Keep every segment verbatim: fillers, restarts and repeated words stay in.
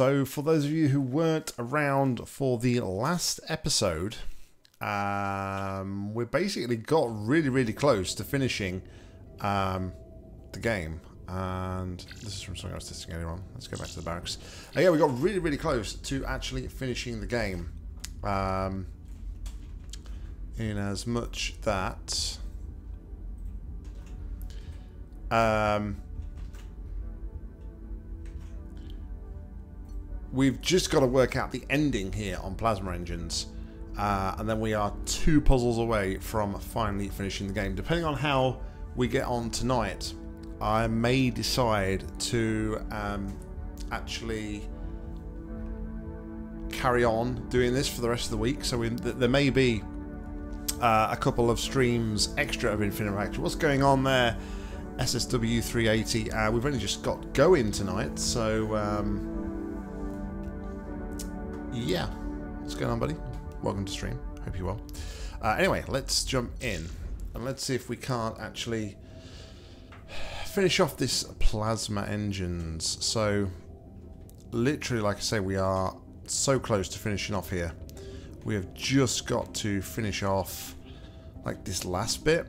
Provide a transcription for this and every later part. So for those of you who weren't around for the last episode, um, we basically got really, really close to finishing um, the game. And this is from something I was testing earlier on. Let's go back to the barracks. Uh, yeah, we got really, really close to actually finishing the game. Um, in as much that... Um, we've just got to work out the ending here on Plasma Engines. Uh, and then we are two puzzles away from finally finishing the game. Depending on how we get on tonight, I may decide to um, actually carry on doing this for the rest of the week. So we, th there may be uh, a couple of streams extra of Infinifactory. What's going on there? S S W three eighty. Uh, we've only just got going tonight, so um, yeah. What's going on, buddy? Welcome to stream. Hope you're well. Uh, anyway, let's jump in and let's see if we can't actually finish off this Plasma Engines. So literally, like I say, we are so close to finishing off here. We have just got to finish off like this last bit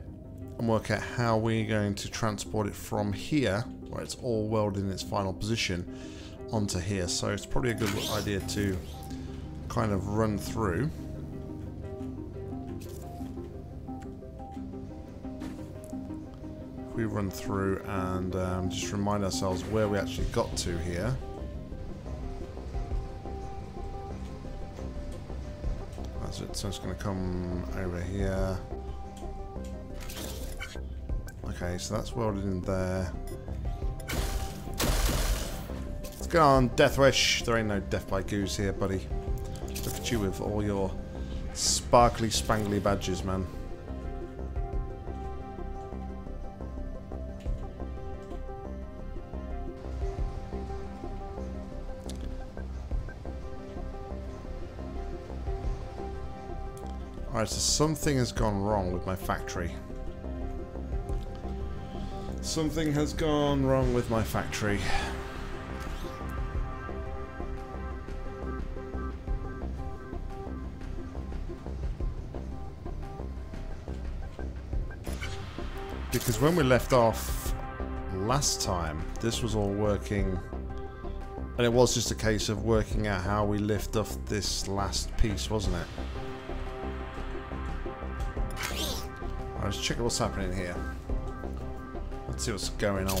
and work out how we're going to transport it from here, where it's all welded in its final position, onto here. So it's probably a good idea to kind of run through. We run through and um, just remind ourselves where we actually got to here. That's it, so it's going to come over here. Okay, so that's welded in there. Let's go on, Deathwish. There ain't no Death by Goose here, buddy. Look at you with all your sparkly, spangly badges, man. Alright, so something has gone wrong with my factory. Something has gone wrong with my factory. Because when we left off last time, this was all working, and it was just a case of working out how we lift off this last piece, wasn't it? Let's check what's happening here. Let's see what's going on.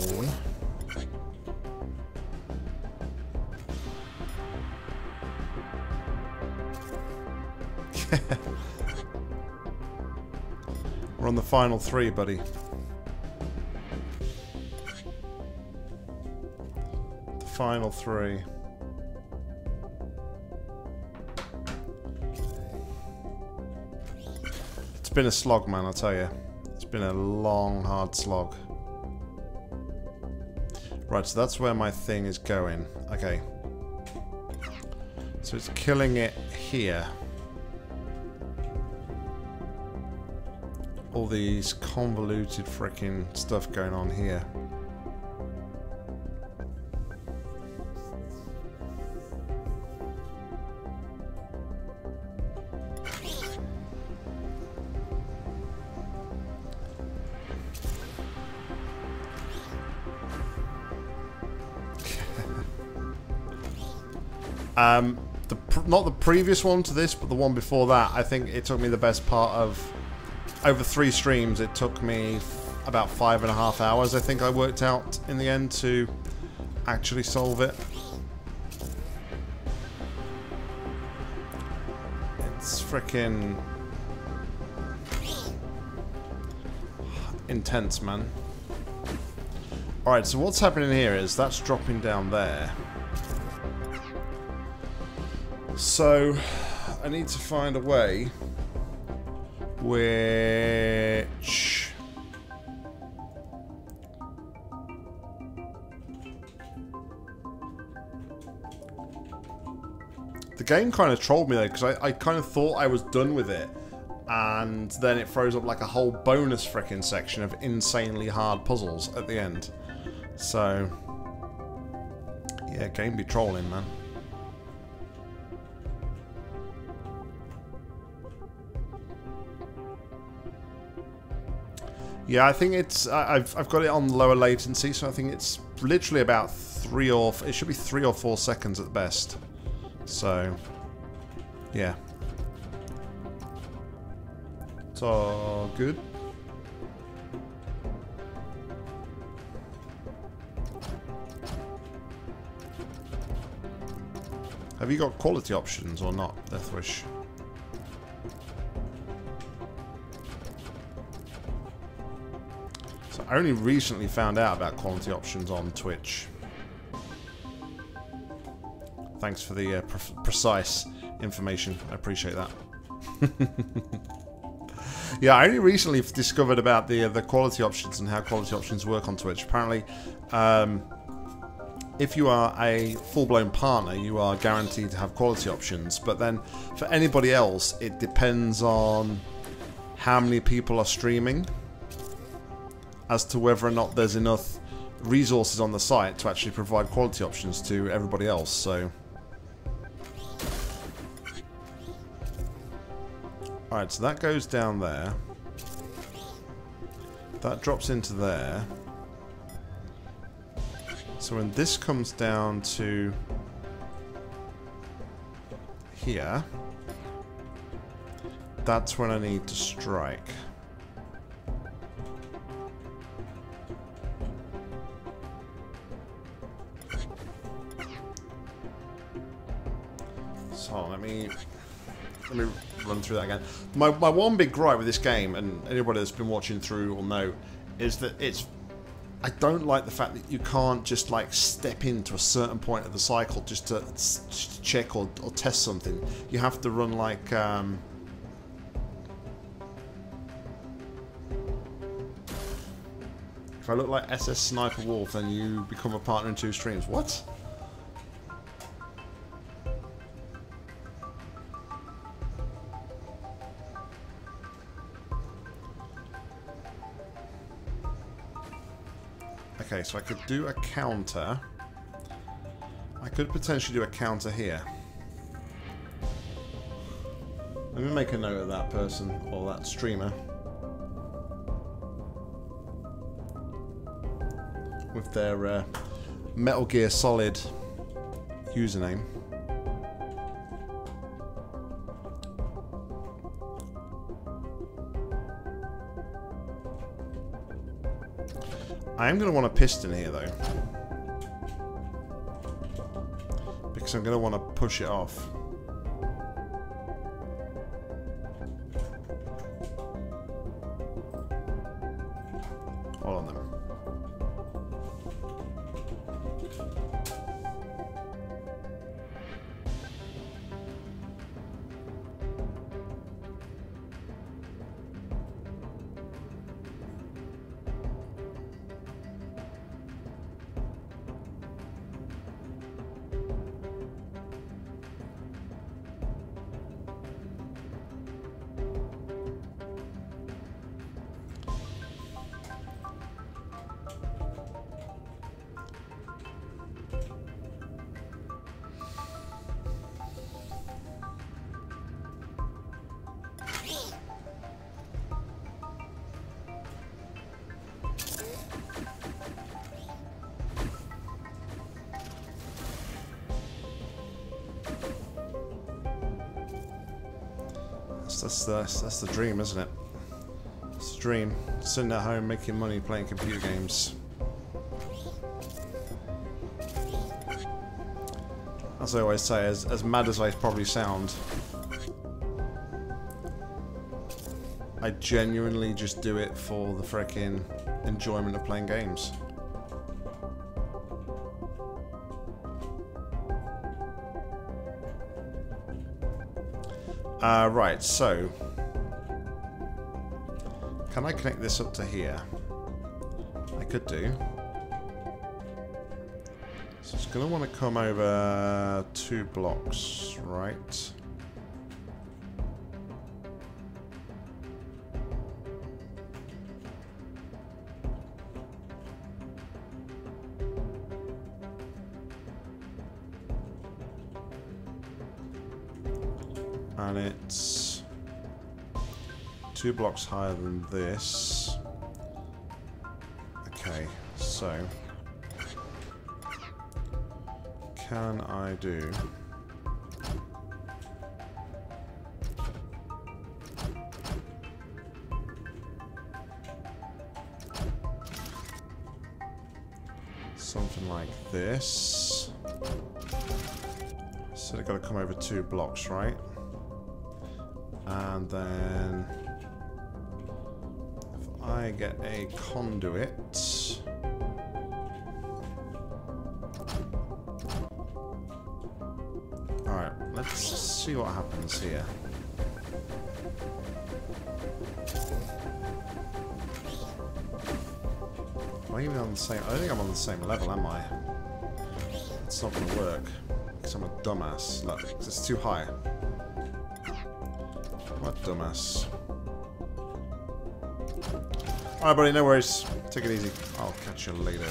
We're on the final three, buddy. The final three. It's been a slog, man, I'll tell you. It's been a long, hard slog. Right, so that's where my thing is going. Okay. So it's killing it here. All these convoluted frickin' stuff going on here. Um, the pr not the previous one to this, but the one before that, I think it took me the best part of, over three streams, it took me f about five and a half hours, I think I worked out in the end, to actually solve it. It's freaking intense, man. Alright, so what's happening here is that's dropping down there. So, I need to find a way which the game kind of trolled me though, because I, I kind of thought I was done with it, and then it froze up like a whole bonus frickin' section of insanely hard puzzles at the end. So, yeah, game be trolling, man. Yeah, I think it's I've I've got it on lower latency, so I think it's literally about three or it should be three or four seconds at the best. So, yeah, it's all good. Have you got quality options or not, Deathwish? So I only recently found out about quality options on Twitch. Thanks for the uh, pre precise information. I appreciate that. Yeah, I only recently discovered about the uh, the quality options and how quality options work on Twitch. Apparently, um, if you are a full-blown partner, you are guaranteed to have quality options. But then for anybody else, it depends on how many people are streaming as to whether or not there's enough resources on the site to actually provide quality options to everybody else. So, all right, so that goes down there. That drops into there. So when this comes down to here, that's when I need to strike. So let me let me run through that again. My my one big gripe with this game, and anybody that's been watching through will know, is that it's I don't like the fact that you can't just like step into a certain point of the cycle just to check or, or test something. You have to run like um, if I look like S S Sniper Wolf, then you become a partner in two streams. What? Okay, so I could do a counter. I could potentially do a counter here. Let me make a note of that person, or that streamer. With their uh, Metal Gear Solid username. I am going to want a piston here, though. Because I'm going to want to push it off. Hold on That's, that's the dream, isn't it? It's the dream. Sitting at home, making money, playing computer games. As I always say, as, as mad as I probably sound, I genuinely just do it for the frickin' enjoyment of playing games. Uh, right, so can I connect this up to here? I could do. So it's going to want to come over two blocks, right? And it's two blocks higher than this. So, can I do... something like this. So they've got to come over two blocks, right? And then if I get a conduit, all right, let's see what happens here. Am I even on the same? I don't think I'm on the same level, am I? It's not going to work because I'm a dumbass. Look, it's too high. What dumbass. Alright, buddy, no worries. Take it easy. I'll catch you later.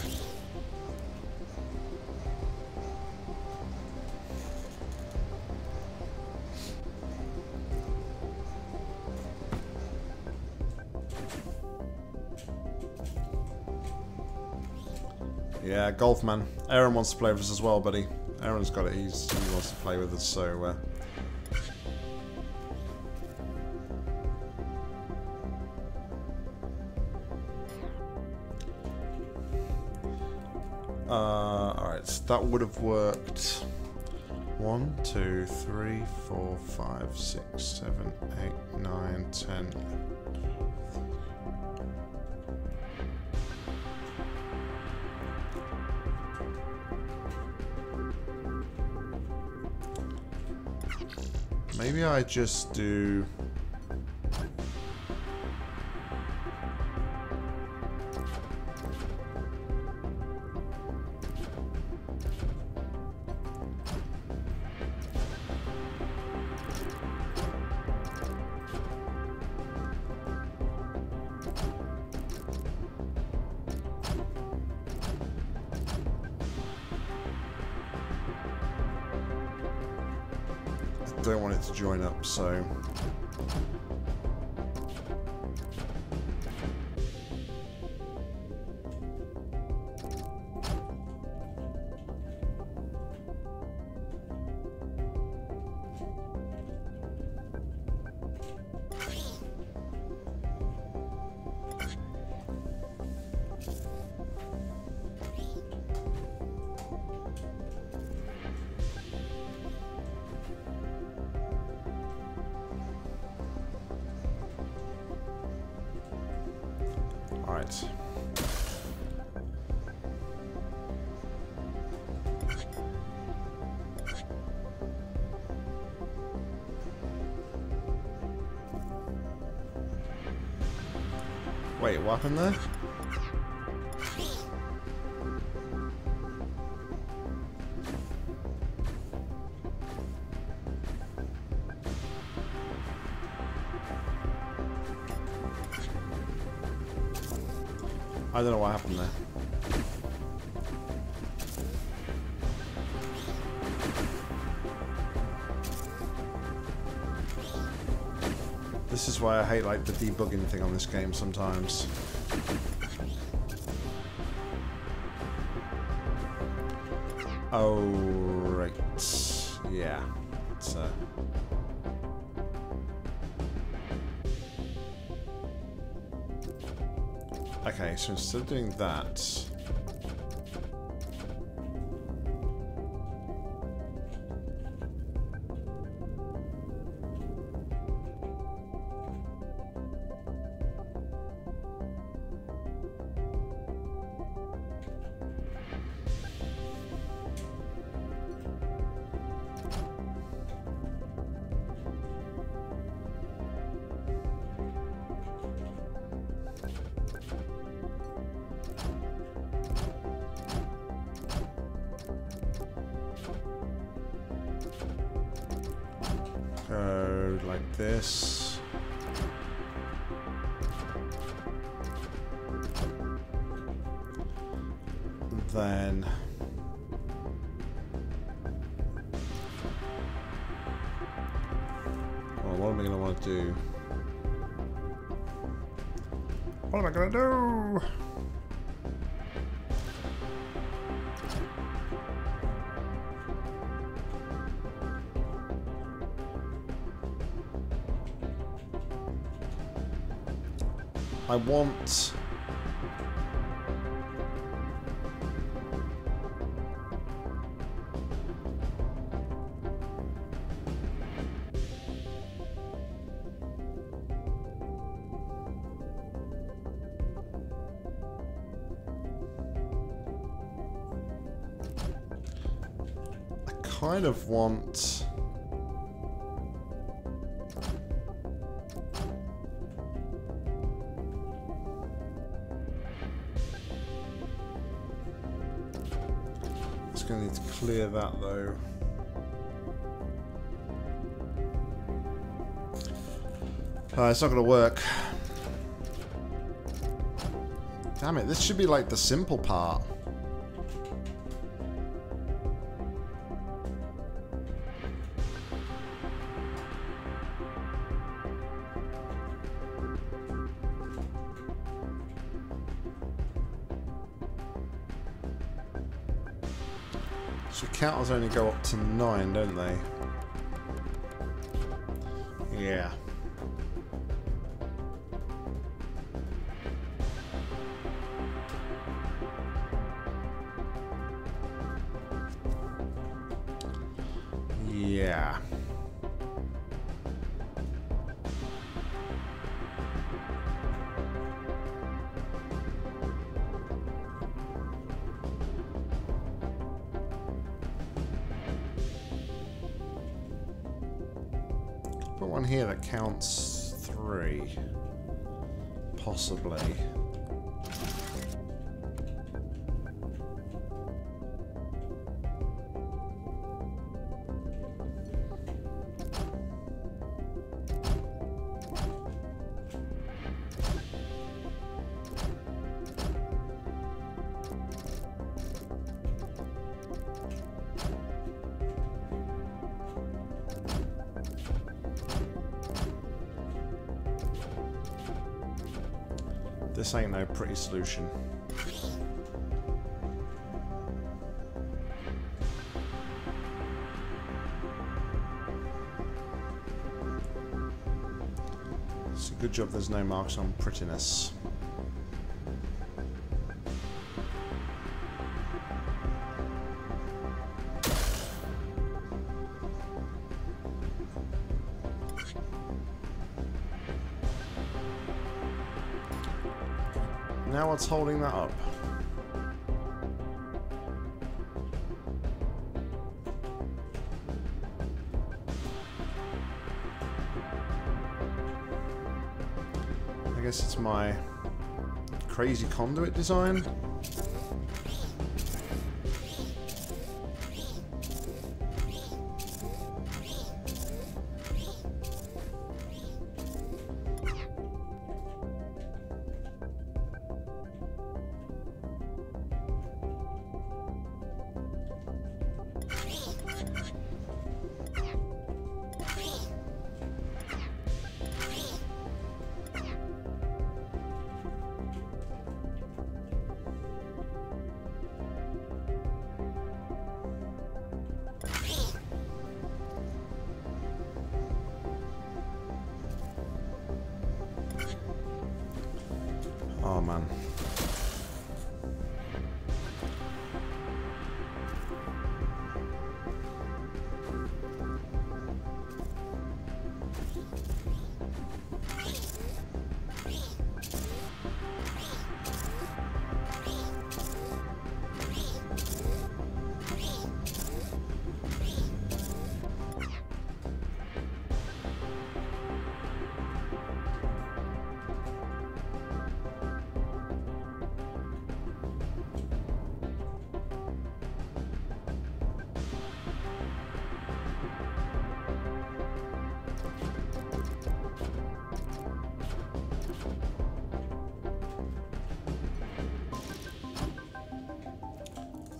Yeah, golf, man. Erend wants to play with us as well, buddy. Erend's got it. He's, he wants to play with us, so... Uh, uh, alright, so that would have worked. One, two, three, four, five, six, seven, eight, nine, ten... Maybe I just do... join up, so wait, what happened there? I don't know what happened there. This is why I hate like the debugging thing on this game sometimes. Oh right, yeah. It's, uh... okay, so instead of doing that, then well, what am I going to want to do? What am I going to do? I want... kind of want just gonna need to clear that though. Uh, it's not gonna work. Damn it, this should be like the simple part. Cows only go up to nine, don't they? Yeah. Yeah. Here that counts three, possibly. This ain't no pretty solution. It's a good job there's no marks on prettiness. Now what's holding that up? I guess it's my crazy conduit design. Oh man.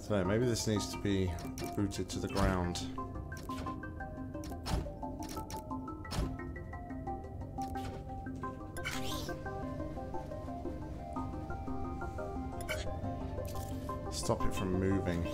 So maybe this needs to be rooted to the ground. Stop it from moving.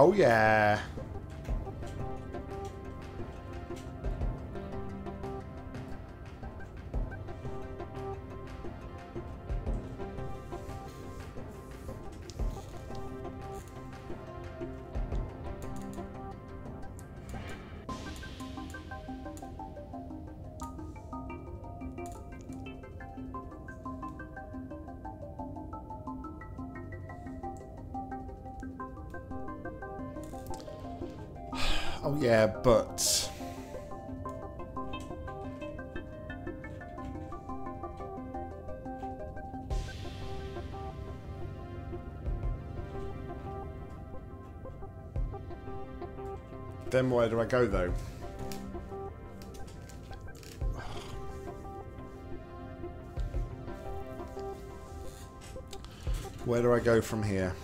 Oh yeah. Oh yeah, but... then where do I go though? Where do I go from here?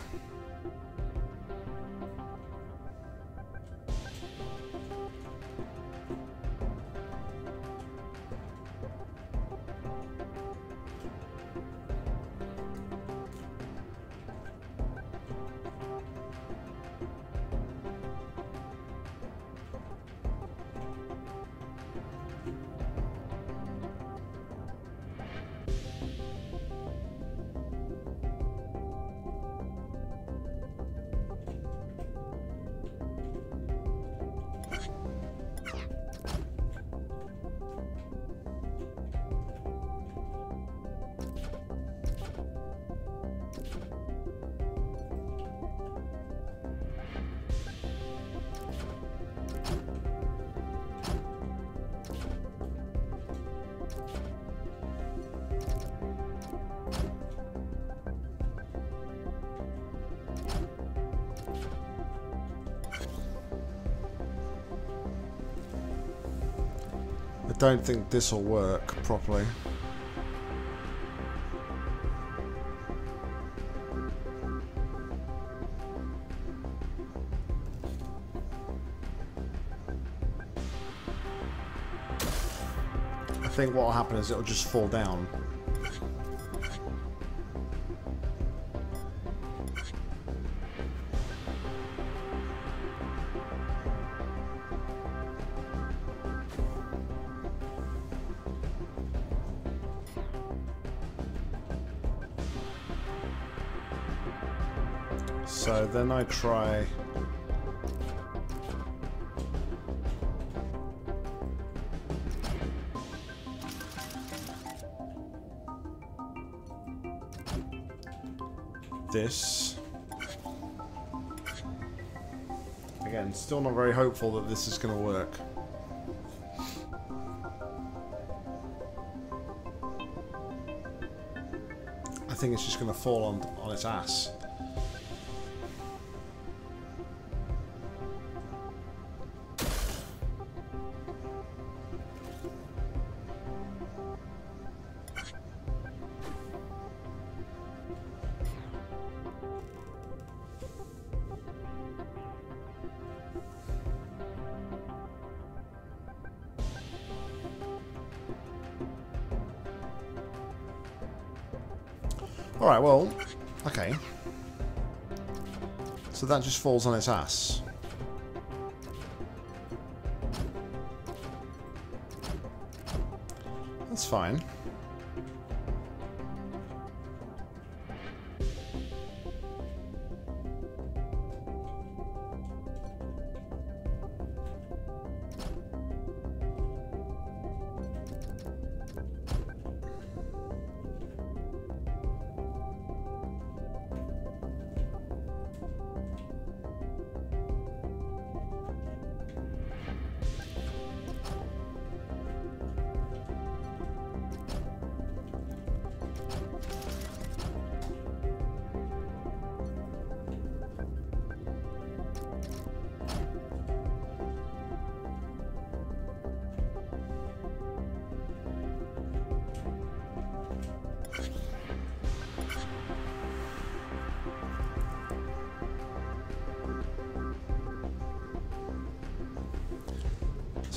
I don't think this will work properly. I think what will happen is it will just fall down. So then I try... this. Again, still not very hopeful that this is going to work. I think it's just going to fall on, on its ass. Alright, well, okay. So that just falls on its ass. That's fine.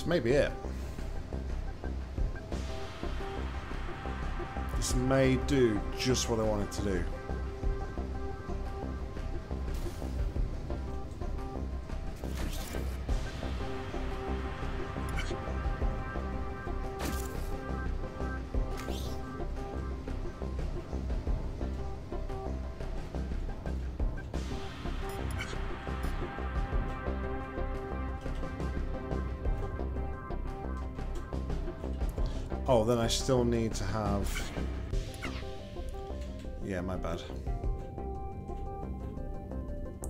Maybe it. This may do just what I wanted to do. Oh, then I still need to have... Yeah, my bad.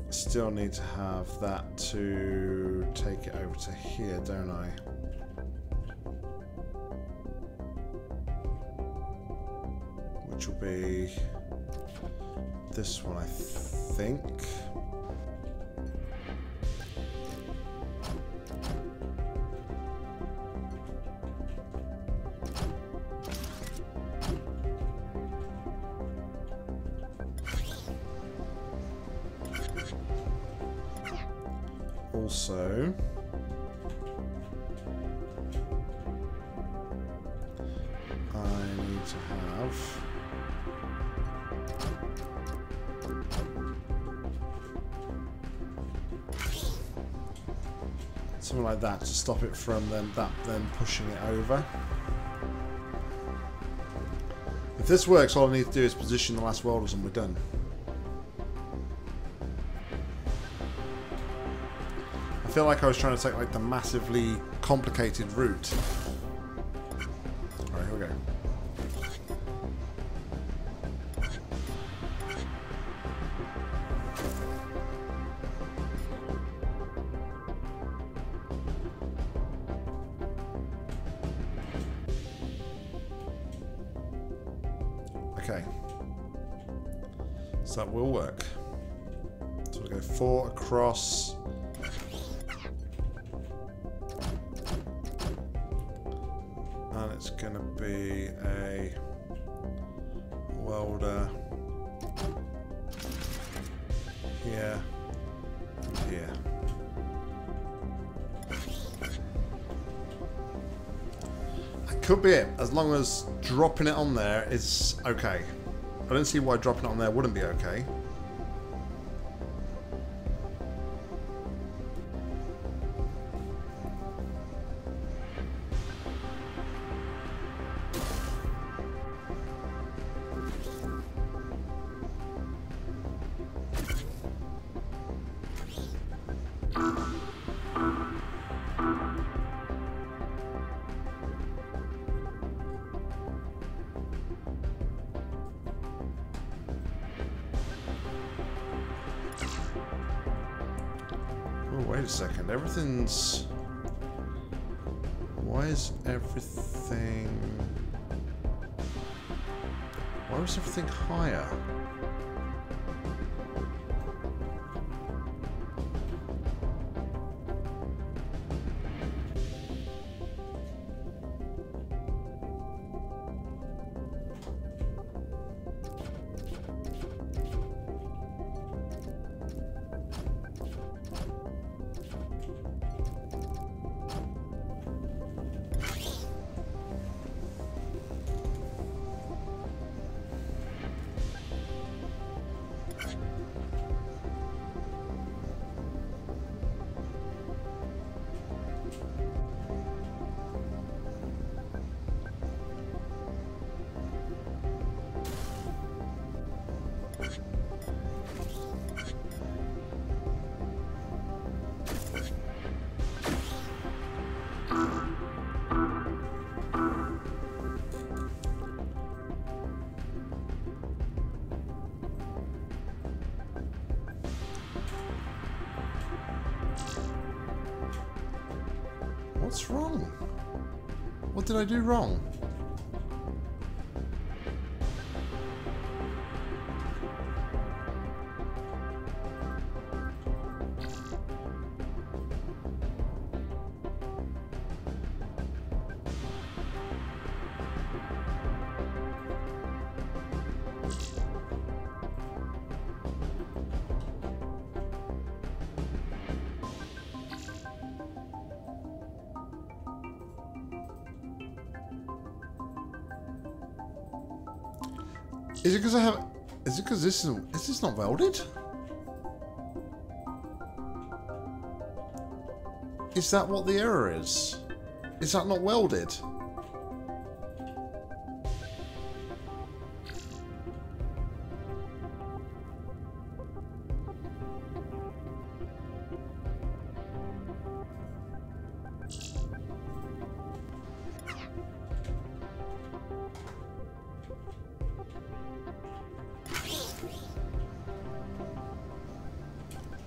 Still need to have that to take it over to here, don't I? Which will be this one, I think. Also, I need to have something like that to stop it from then that then pushing it over. If this works, all I need to do is position the last welders and we're done. I feel like I was trying to take like the massively complicated route. Alright, here we go. Okay. So that will work. So we'll go four across. Gonna be a welder here and here. That could be it, as long as dropping it on there is okay. I don't see why dropping it on there wouldn't be okay. Why is everything... Why is everything higher? What's wrong? What did I do wrong? Is it because I have? Is it because this is? Is this not welded? Is that what the error is? Is that not welded?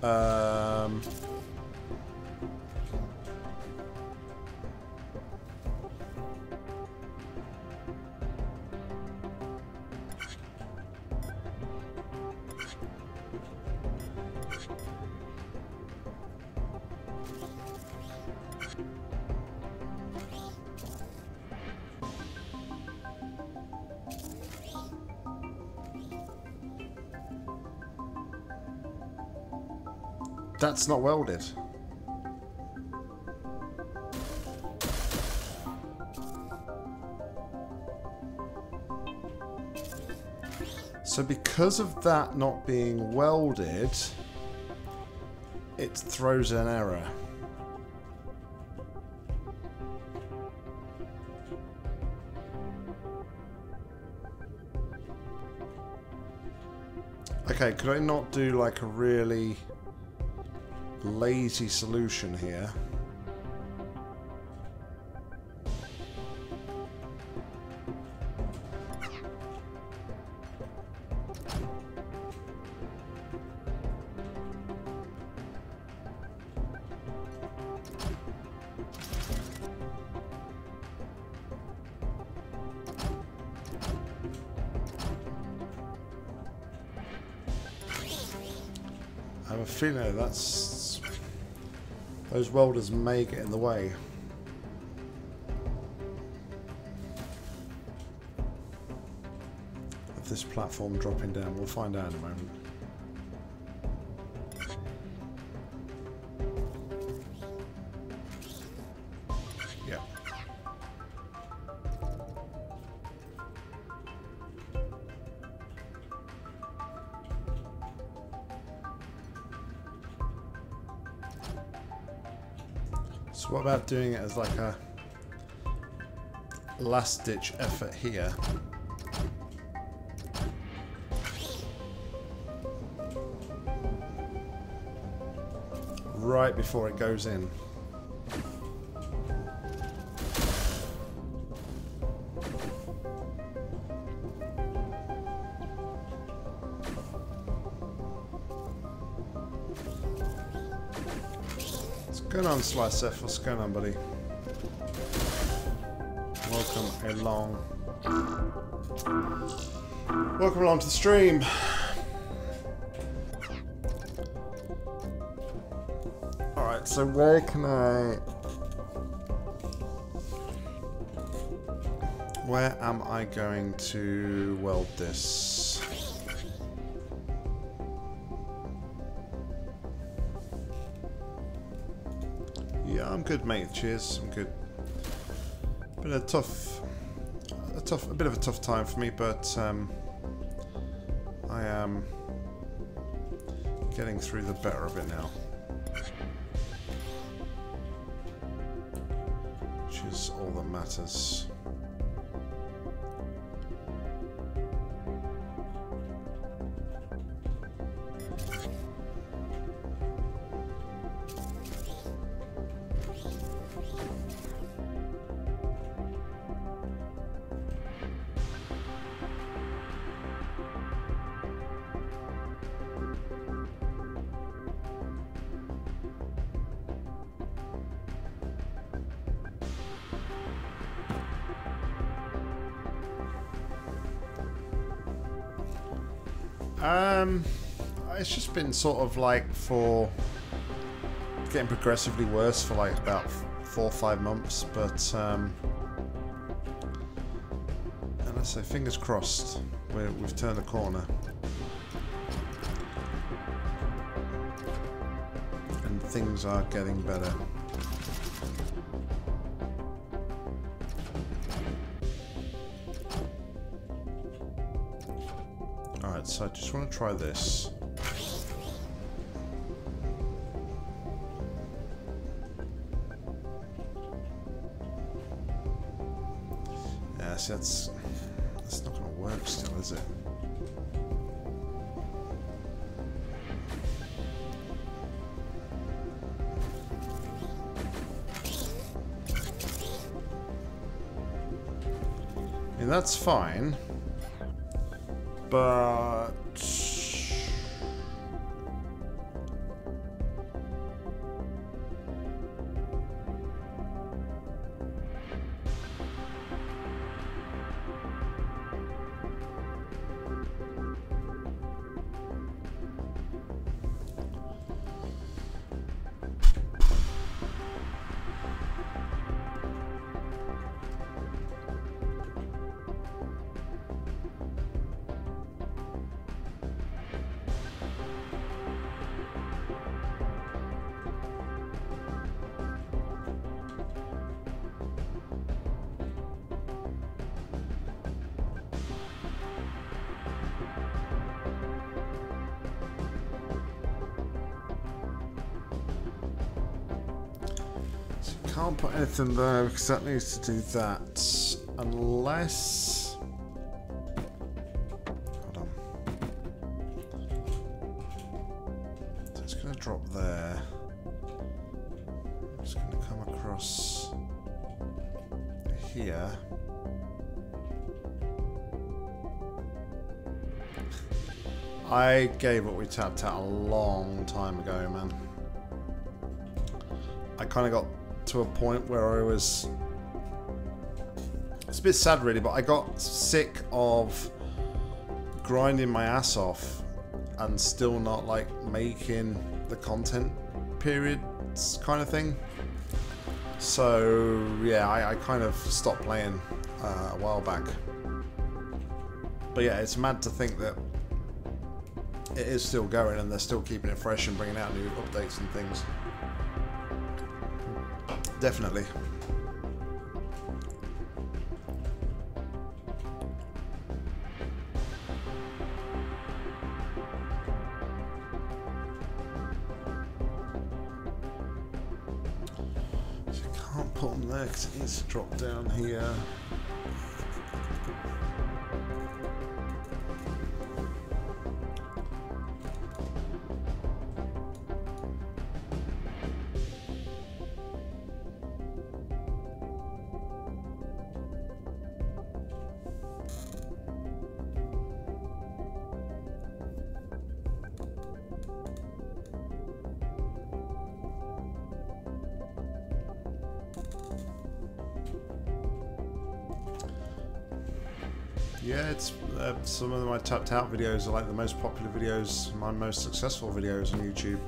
Um... That's not welded. So because of that not being welded, it throws an error. Okay, could I not do like a really lazy solution here? I have a feeling that's those welders may get in the way. Of this platform dropping down, we'll find out in a moment. Yeah. What about doing it as like a last-ditch effort here? Right before it goes in. What's going on, Slicef? What's going on, buddy? Welcome along. Welcome along to the stream. Alright, so where can I... Where am I going to weld this? I'm good, mate. Cheers. I'm good. Been a tough, a tough, a bit of a tough time for me, but um, I am getting through the better of it now, which is all that matters. Um, it's just been sort of like for getting progressively worse for like about four or five months, but um, and I say fingers crossed we're, we've turned the corner, and things are getting better. So I just want to try this. Yeah, see, that's, that's not going to work still, is it? I mean, that's fine. But can't put anything there because that needs to do that. Unless... hold on. So it's going to drop there. It's going to come across here. I gave what we tapped out a long time ago, man. I kind of got to a point where I was... it's a bit sad, really, but I got sick of grinding my ass off and still not, like, making the content periods kind of thing. So, yeah, I, I kind of stopped playing uh, a while back. But, yeah, it's mad to think that it is still going and they're still keeping it fresh and bringing out new updates and things. Definitely. So you can't put them there because it needs to drop down here. Some of my tapped out videos are like the most popular videos, my most successful videos on YouTube.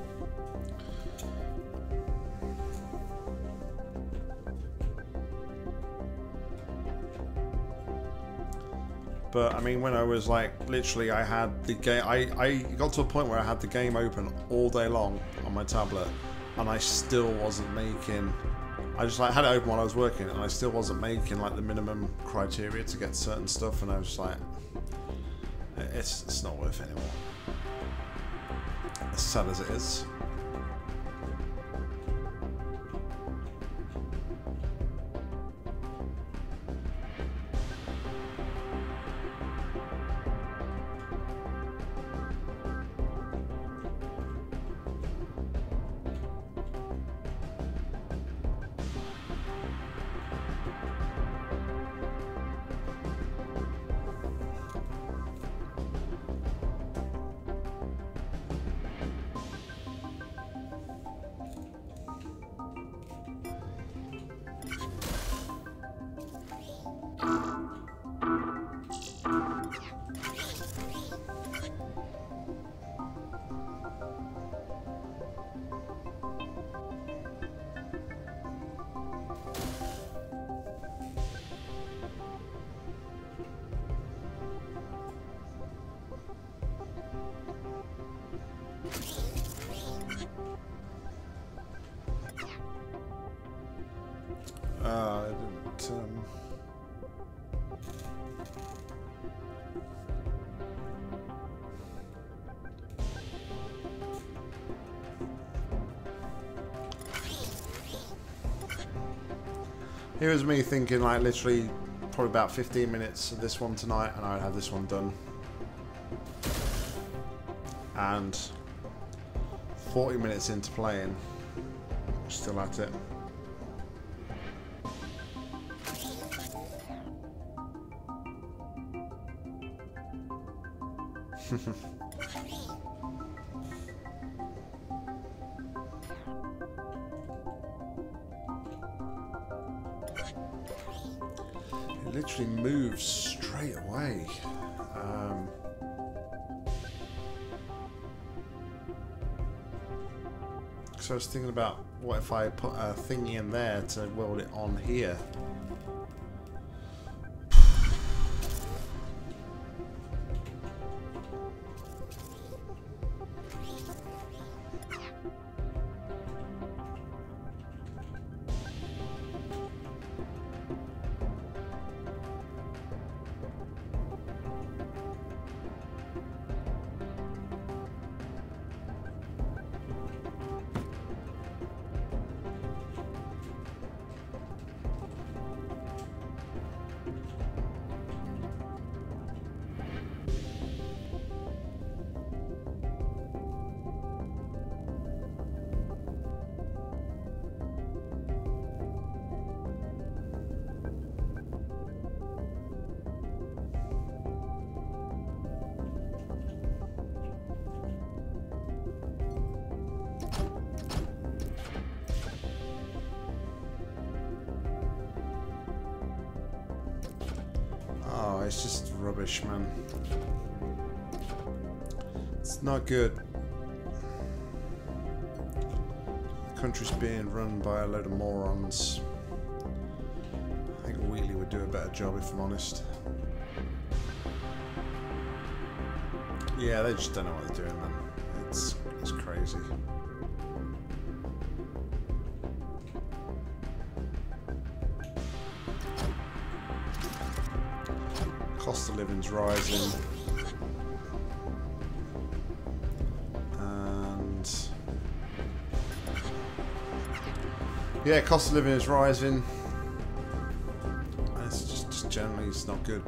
But I mean, when I was like, literally I had the game, I, I got to a point where I had the game open all day long on my tablet and I still wasn't making, I just like had it open while I was working and I still wasn't making like the minimum criteria to get certain stuff and I was just like, It's, it's not worth it anymore, as sad as it is. Here was me thinking like literally probably about fifteen minutes of this one tonight and I'd have this one done. And forty minutes into playing, still at it. I was thinking about what if I put a thingy in there to weld it on here. it's just rubbish, man. It's not good. The country's being run by a load of morons. I think Wheatley would do a better job, if I'm honest. Yeah, they just don't know what they're doing, man. It's, it's crazy. Cost of living's rising. And... yeah, cost of living is rising. And it's just, just generally, it's not good.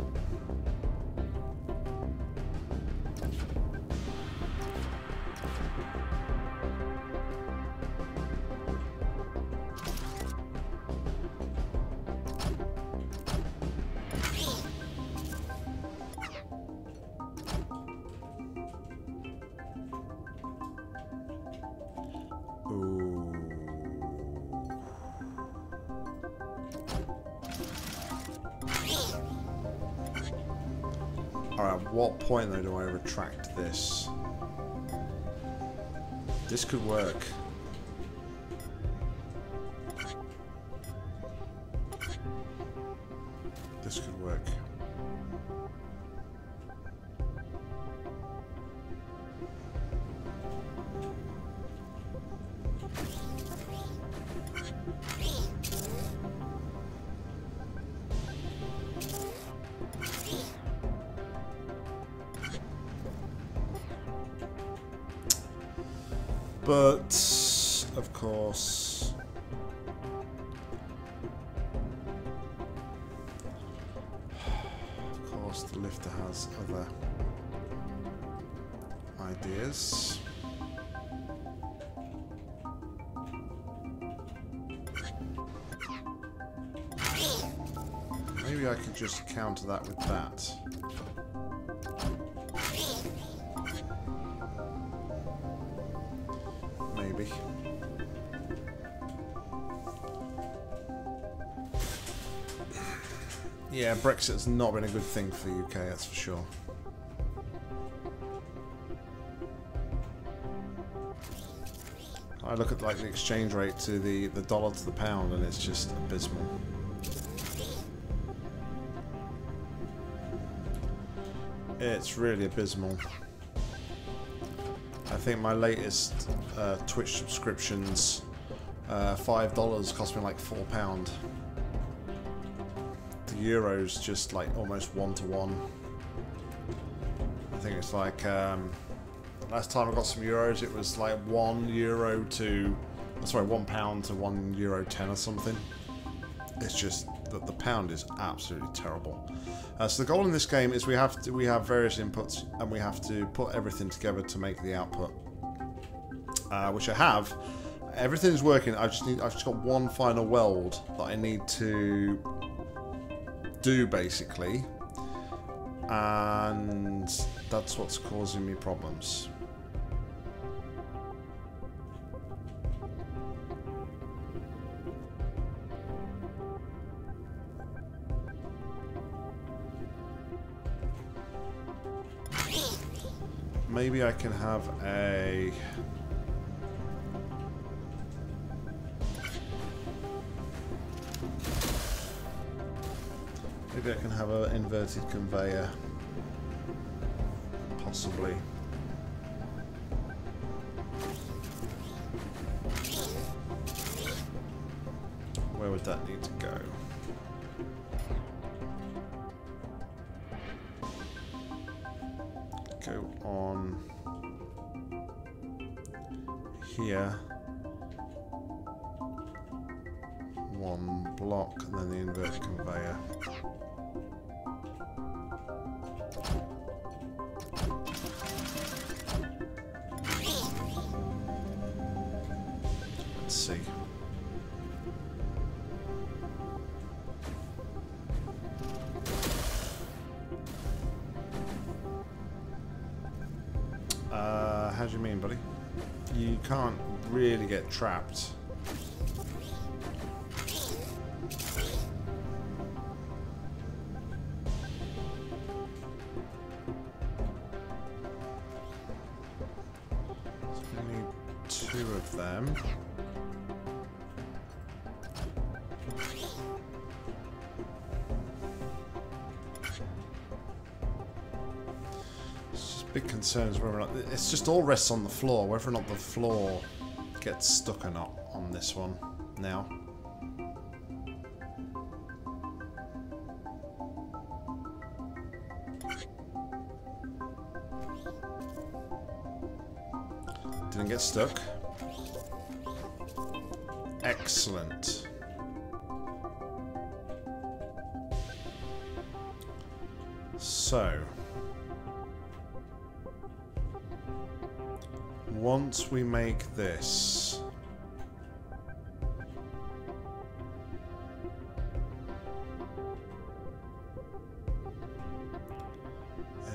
Point though, do I retract this? This could work. This could work. But, of course, of course the lifter has other ideas. Maybe I could just counter that with that. Yeah, Brexit's not been a good thing for the U K, that's for sure. I look at like the exchange rate to the, the dollar to the pound and it's just abysmal. It's really abysmal. I think my latest uh, Twitch subscriptions, uh, five dollars cost me like four pounds. Euros just like almost one to one. I think it's like um, last time I got some euros, it was like one euro to, sorry, one pound to one euro ten or something. It's just that the pound is absolutely terrible. Uh, so the goal in this game is we have to, we have various inputs and we have to put everything together to make the output, uh, which I have. Everything's working. I just need. I've just got one final weld that I need to do basically, and that's what's causing me problems. Maybe I can have a Maybe I can have an inverted conveyor, possibly. Where would that need to go? Go on here. One block and then the inverted conveyor. See. Uh, how do you mean, buddy? You can't really get trapped. with them. It's just big concerns whether or not it's just all rests on the floor, whether or not the floor gets stuck or not on this one now. Didn't get stuck. Excellent. So once we make this,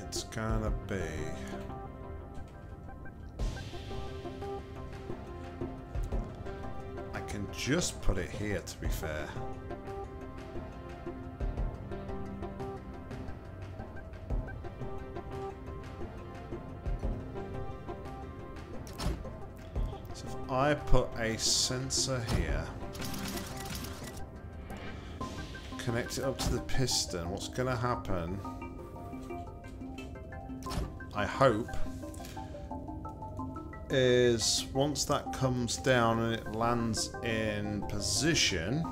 it's gonna be just put it here, to be fair. So if I put a sensor here, connect it up to the piston, what's going to happen, I hope, is once that comes down and it lands in position,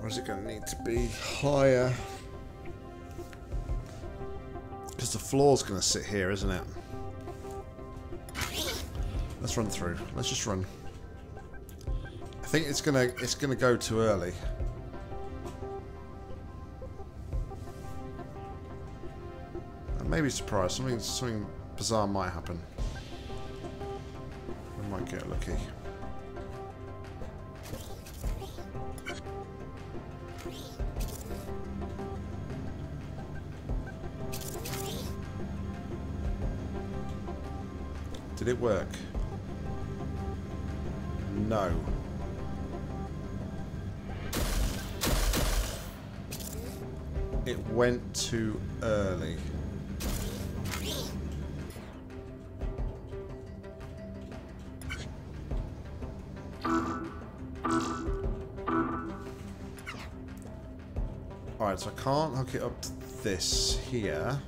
or is it going to need to be higher? Because the floor's going to sit here, isn't it? Let's run through. Let's just run. I think it's gonna it's gonna go too early. Maybe surprised. Something, something bizarre might happen. We might get lucky. Did it work? No. It went too early. So I can't hook it up to this here.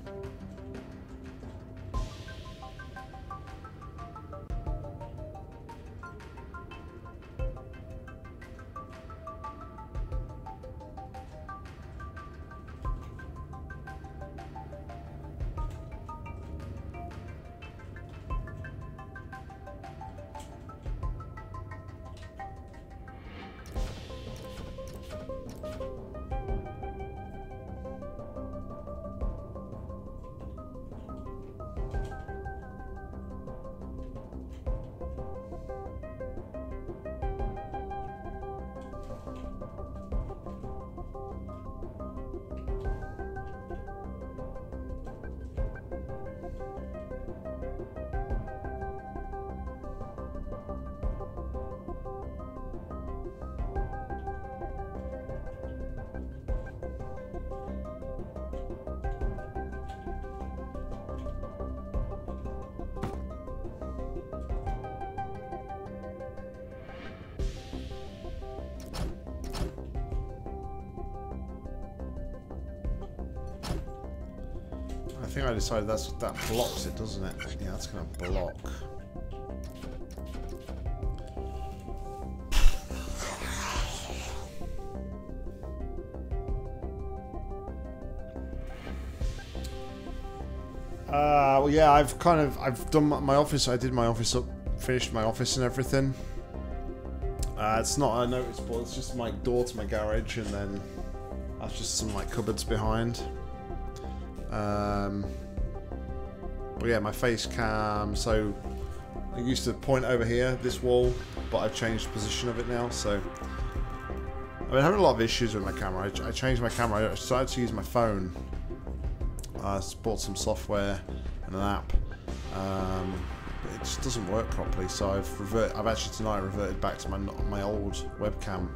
I decided that's, that blocks it, doesn't it? Yeah, that's going to block. Uh, well, yeah, I've kind of, I've done my office, I did my office up, finished my office and everything. Uh, it's not a notice board, it's just my door to my garage, and then that's just some, like, cupboards behind. Um, but yeah, my face cam, so I used to point over here, this wall, but I've changed the position of it now, so I've been having a lot of issues with my camera. I, I changed my camera, I started to use my phone. I bought some software and an app, um, but it just doesn't work properly, so I've revert, I've actually tonight reverted back to my, my old webcam,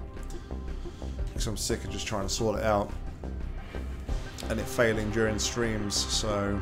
because I'm sick of just trying to sort it out. and it failing during streams, so...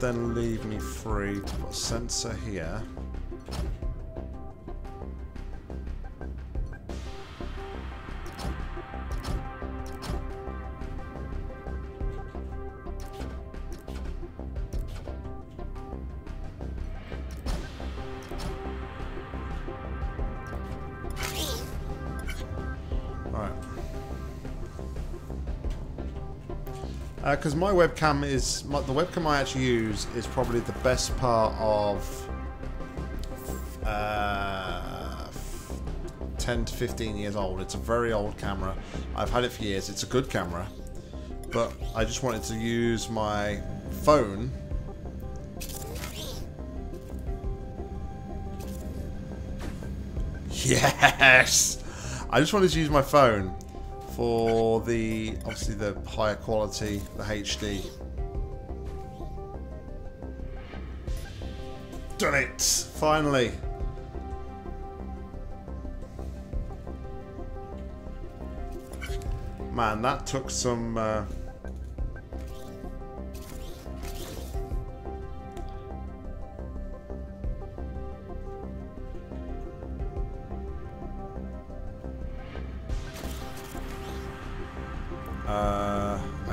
then leave me free to put a sensor here. Right. Because uh, my webcam is, my, the webcam I actually use is probably the best part of uh, ten to fifteen years old. It's a very old camera. I've had it for years. It's a good camera. But I just wanted to use my phone. Yes! I just wanted to use my phone for the, obviously the higher quality, the H D. Done it! Finally! Man, that took some... Uh...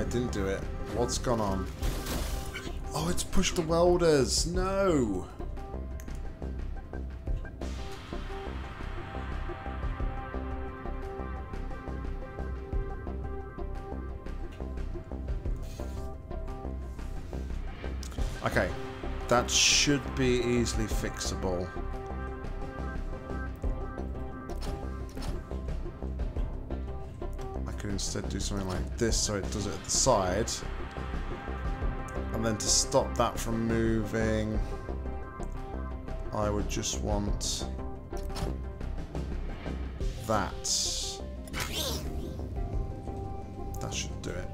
Didn't do it. What's gone on? Oh, it's pushed the welders. No. Okay, that should be easily fixable. Instead do something like this so it does it at the side, and then to stop that from moving I would just want that. That should do it.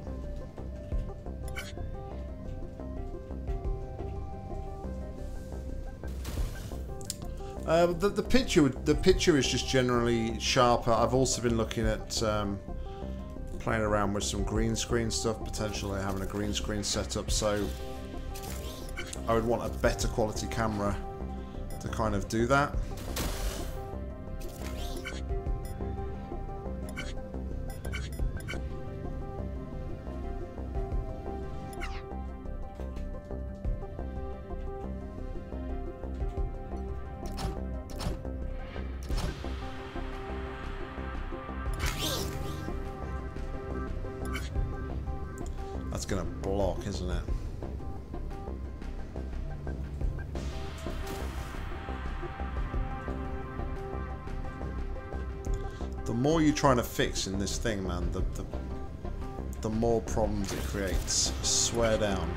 Uh, the, the picture would, the picture is just generally sharper. I've also been looking at um, playing around with some green screen stuff, potentially having a green screen setup, so I would want a better quality camera to kind of do that. Trying to fix in this thing, man, the, the the more problems it creates. I swear down.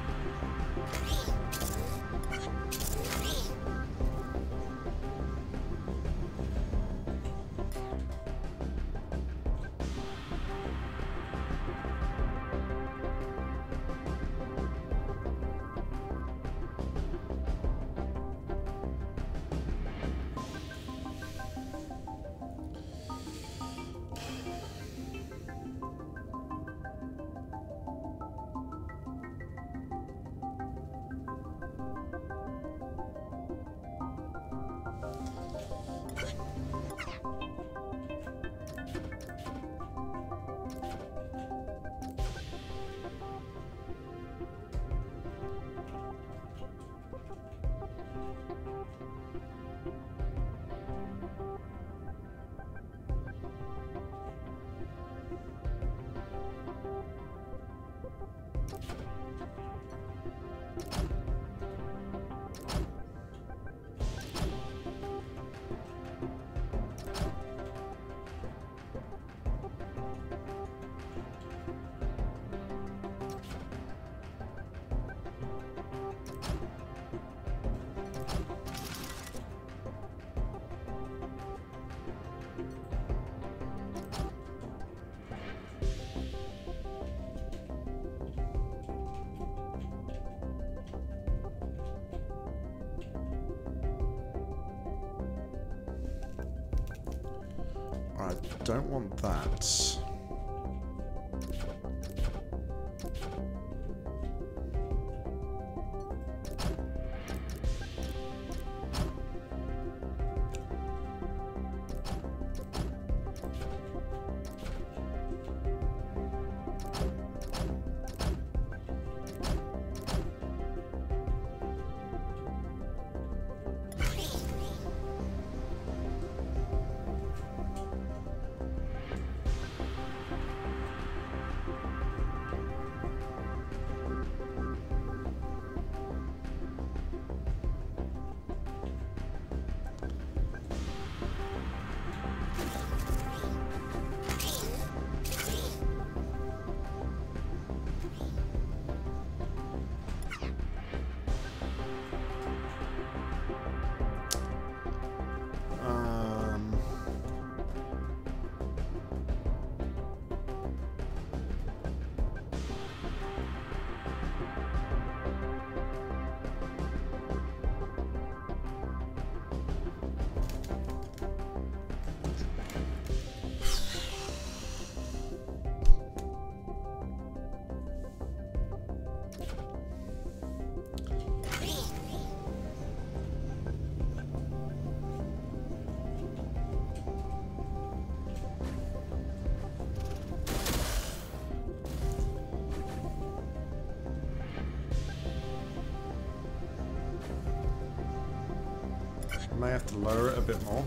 May have to lower it a bit more.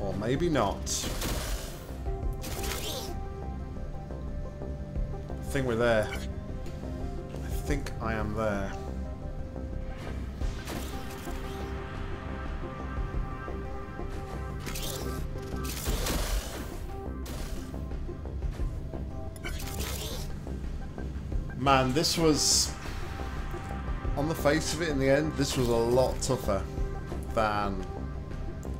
Or maybe not. I think we're there. I think I am there. Man, this was... on the face of it, in the end, this was a lot tougher than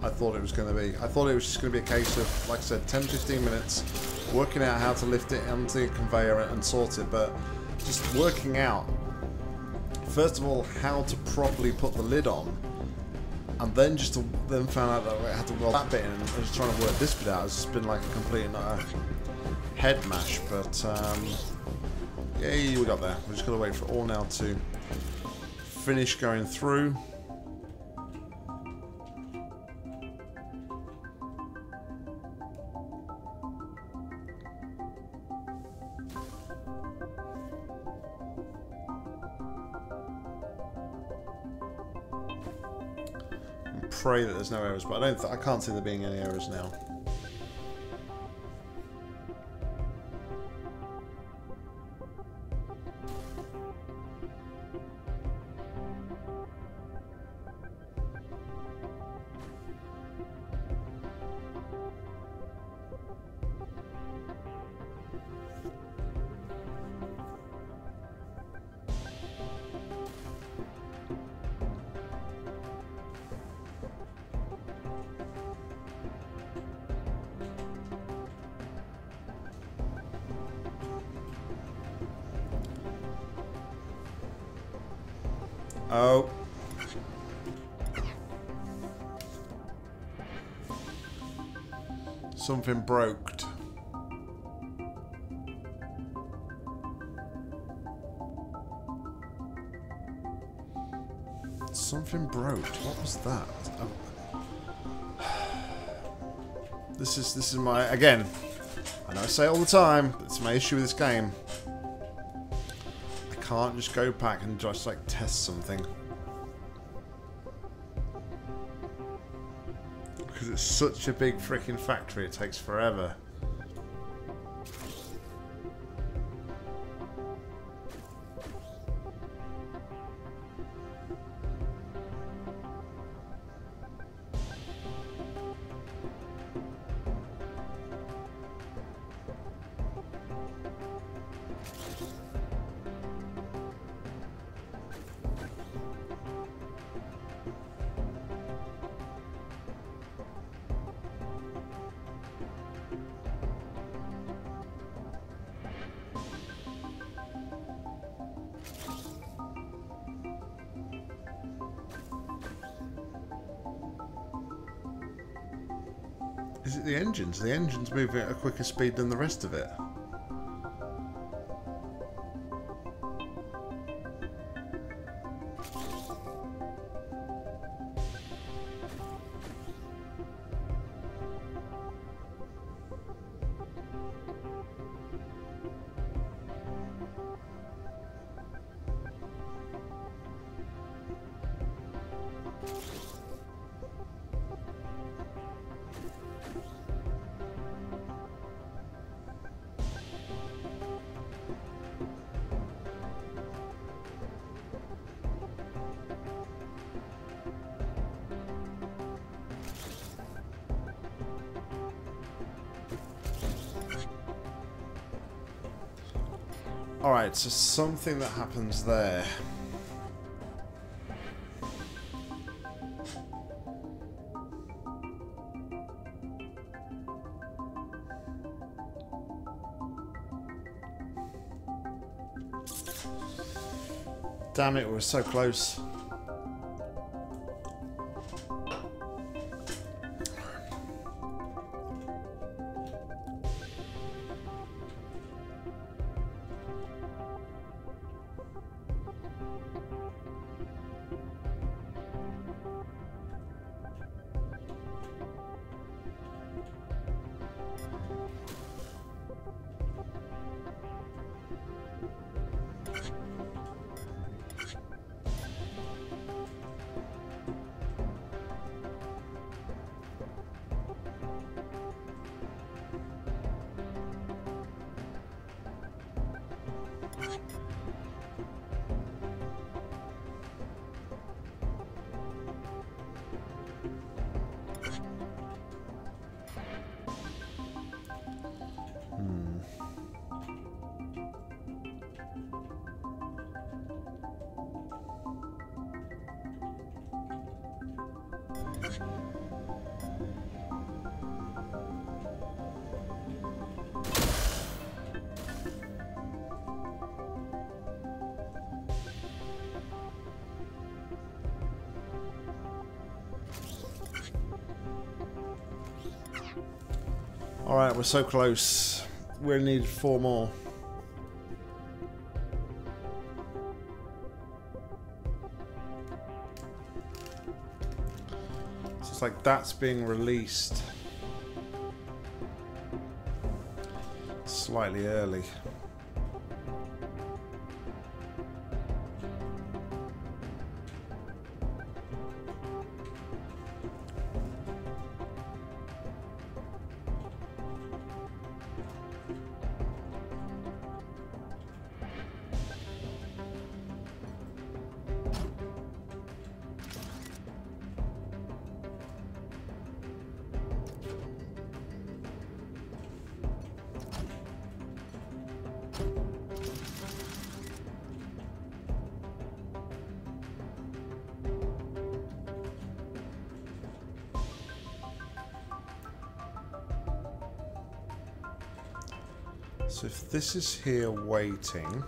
I thought it was going to be. I thought it was just going to be a case of, like I said, ten to fifteen minutes working out how to lift it onto the conveyor and sort it, but just working out, first of all, how to properly put the lid on, and then just to, then found out that I had to weld that bit in, and just trying to work this bit out. It's just been like a complete uh, head mash, but um, yay, we got there. We're just going to wait for it all now to finish going through. And pray that there's no errors, but I don't. Th I can't see there being any errors now. Something broke. Something broke. What was that? Oh. This is this is my again. I know I say it all the time. But it's my issue with this game. I can't just go back and just like test something because it's such a big freaking factory. It takes forever. Is it the engines? The engines move at a quicker speed than the rest of it. Alright, so something that happens there. Damn it, we were so close. Alright, we're so close. We'll need four more. So it's like that's being released slightly early. So if this is here waiting,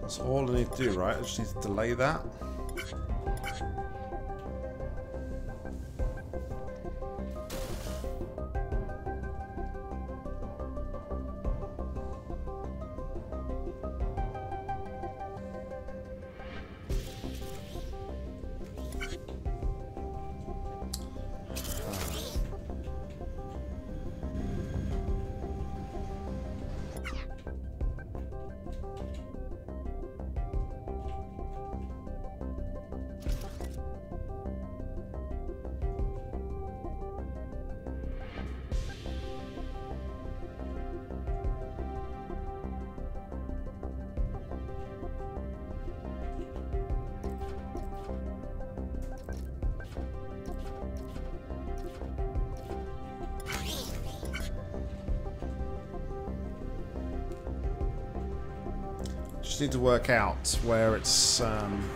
that's all I need to do, right? I just need to delay that. Just need to work out where it's... Um...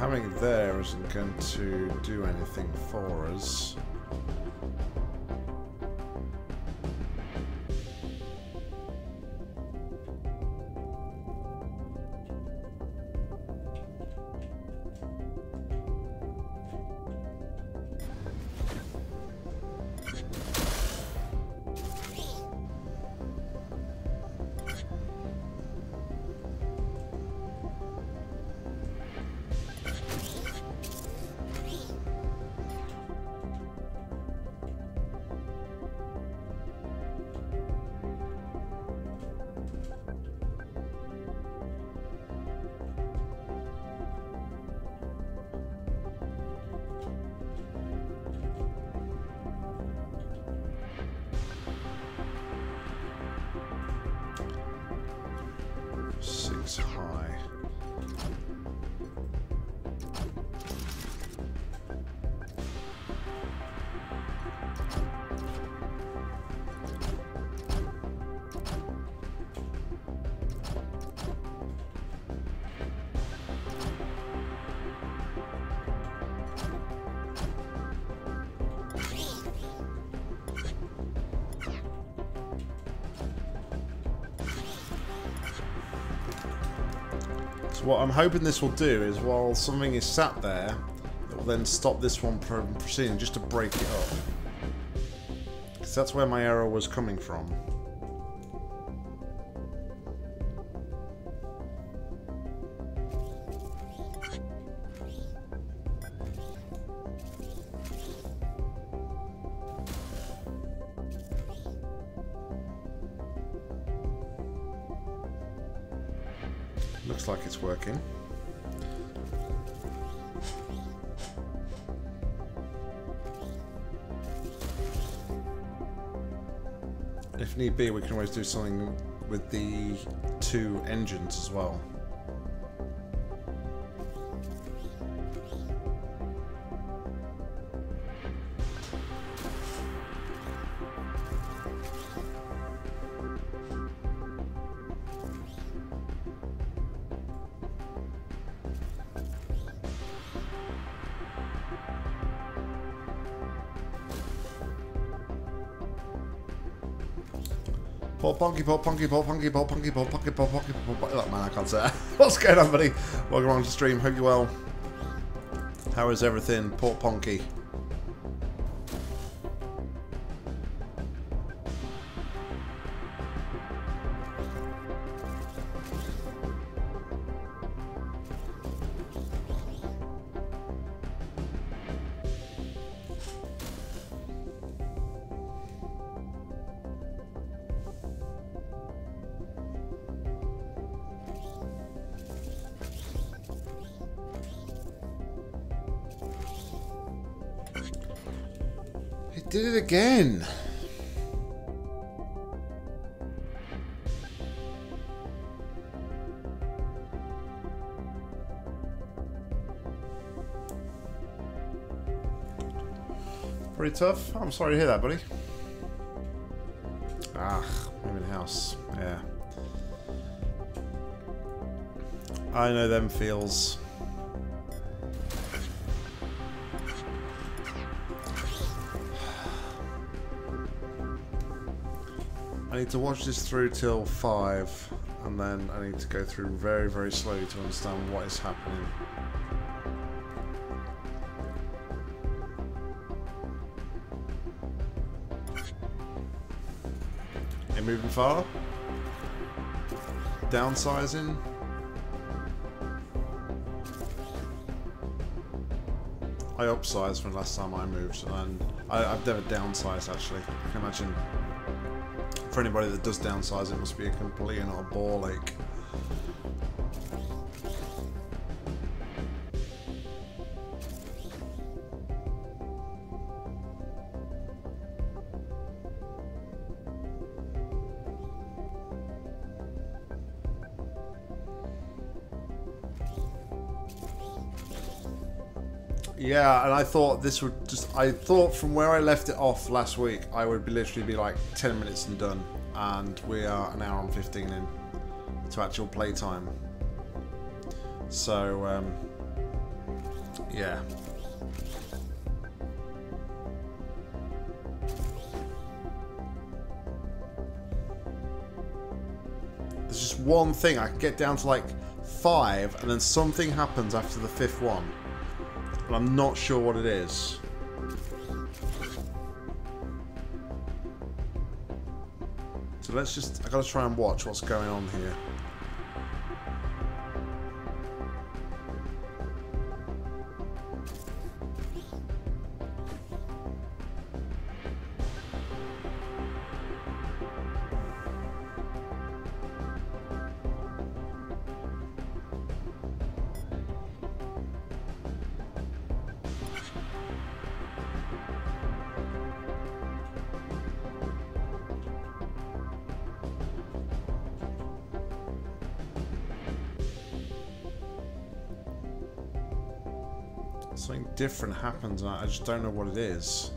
Having it there isn't going to do anything for us. What I'm hoping this will do is, while something is sat there, it will then stop this one from proceeding, just to break it up. Because that's where my error was coming from. Working. If need be, we can always do something with the two engines as well. Punky pop, punky pop, punky pop, punky pop, punky pop, punky pop. Look, man, I can't say that. What's going on, buddy? Welcome on to the stream. Hope you're well. How is everything, Port Ponky? Did it again. Pretty tough. I'm sorry to hear that, buddy. Ah, moving house. Yeah. I know them feels. I need to watch this through till five, and then I need to go through very, very slowly to understand what is happening. They're moving far. Downsizing. I upsized from the last time I moved, and I, I've never downsized actually. I can imagine. For anybody that does downsize, it must be a complete and utter ball ache. Yeah, and I thought this would just, I thought from where I left it off last week, I would be literally be like ten minutes and done. And we are an hour and fifteen in to actual play time. So, um, yeah. There's just one thing, I can get down to like five and then something happens after the fifth one. But I'm not sure what it is. So let's just, I gotta try and watch what's going on here. Different happens and I just don't know what it is.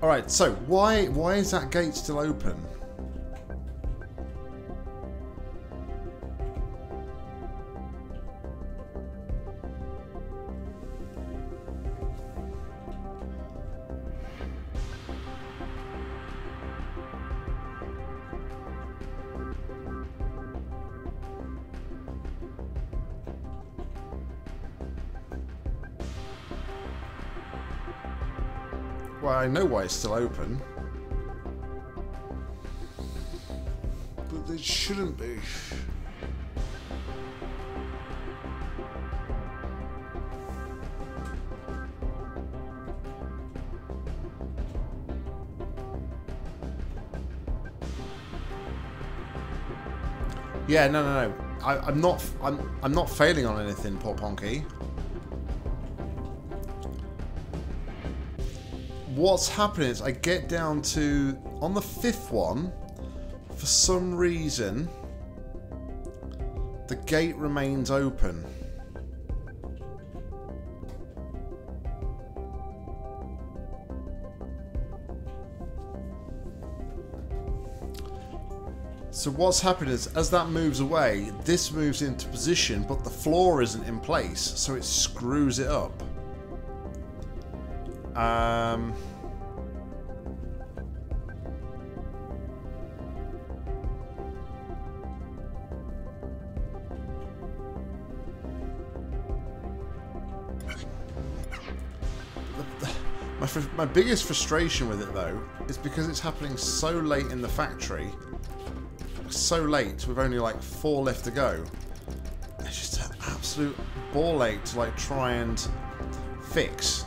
All right, so why why is that gate still open? I know why it's still open, but it shouldn't be. Yeah, no, no, no. I, I'm not. I'm. I'm not failing on anything, Pop Honky. What's happening is I get down to, on the fifth one, for some reason, the gate remains open. So what's happening is, as that moves away, this moves into position, but the floor isn't in place, so it screws it up. Um... My, fr my biggest frustration with it though is because it's happening so late in the factory, so late with only like four left to go. It's just an absolute ball ache to like try and fix.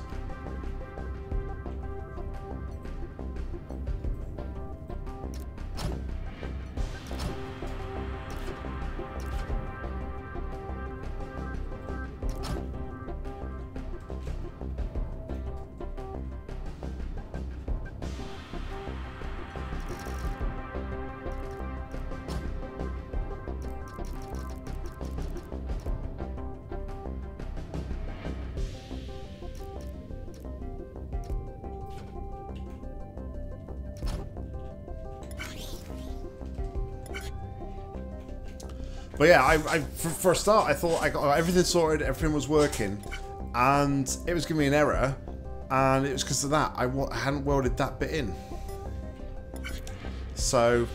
But yeah, I, I, for, for a start, I thought I got everything sorted, everything was working, and it was giving me an error, and it was because of that. I, I hadn't welded that bit in. So,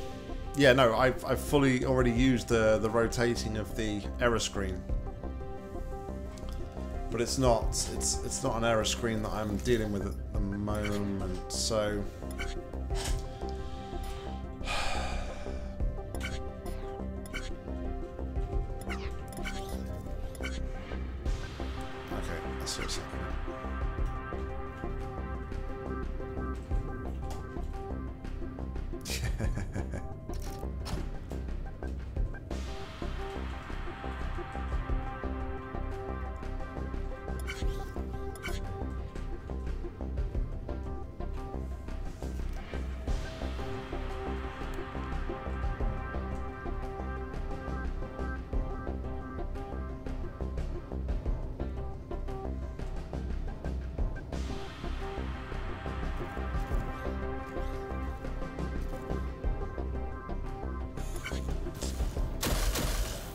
yeah, no, I've, I've fully already used the, the rotating of the error screen. but it's not it's it's not an error screen that I'm dealing with at the moment, so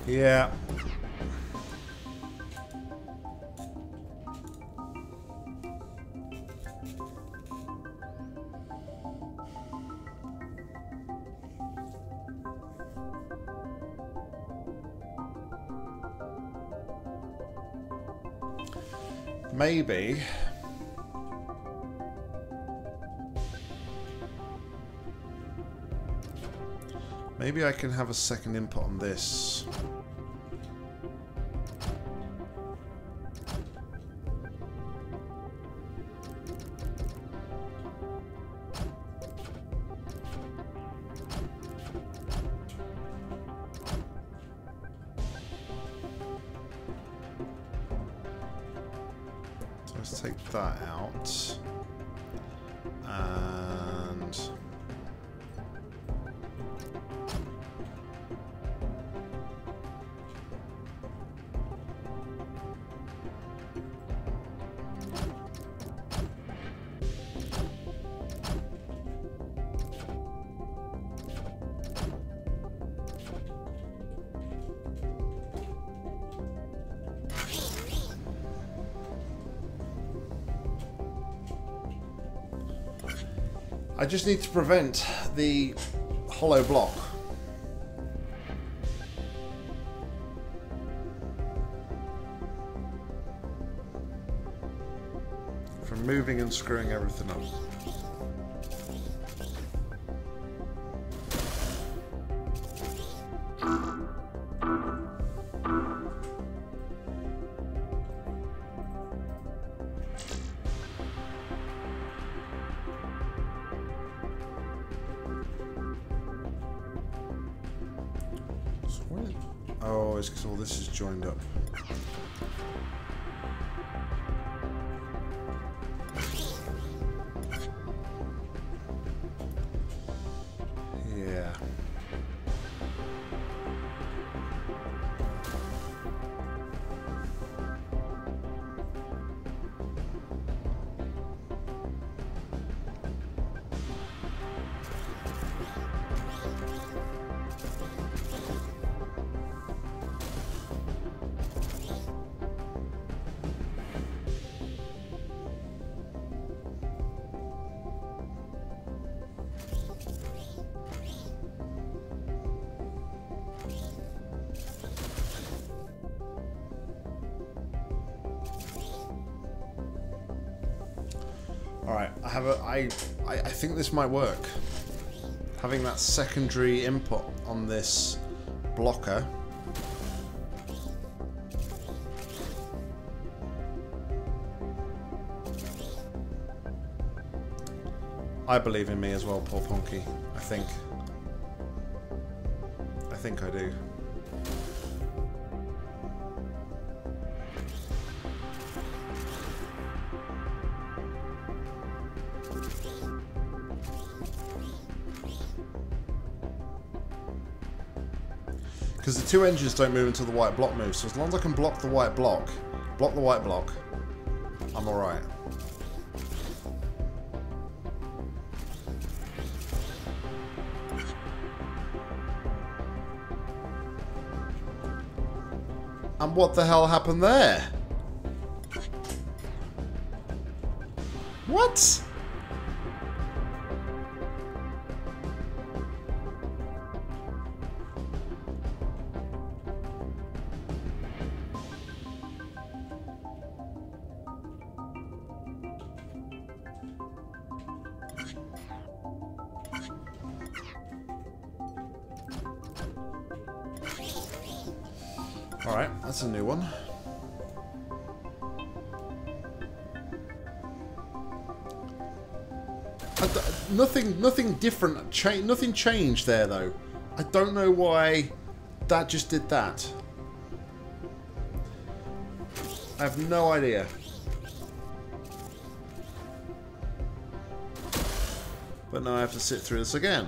yeah. Maybe. Maybe I can have a second input on this. I just need to prevent the hollow block. From moving and screwing everything up. I, I think this might work. Having that secondary input on this blocker. I believe in me as well, poor Punky. I think. I think I do. Because the two engines don't move until the white block moves, so as long as I can block the white block, block the white block, I'm alright. And what the hell happened there? What? Alright, that's a new one. I d nothing, nothing different, cha nothing changed there though. I don't know why that just did that. I have no idea. But now I have to sit through this again.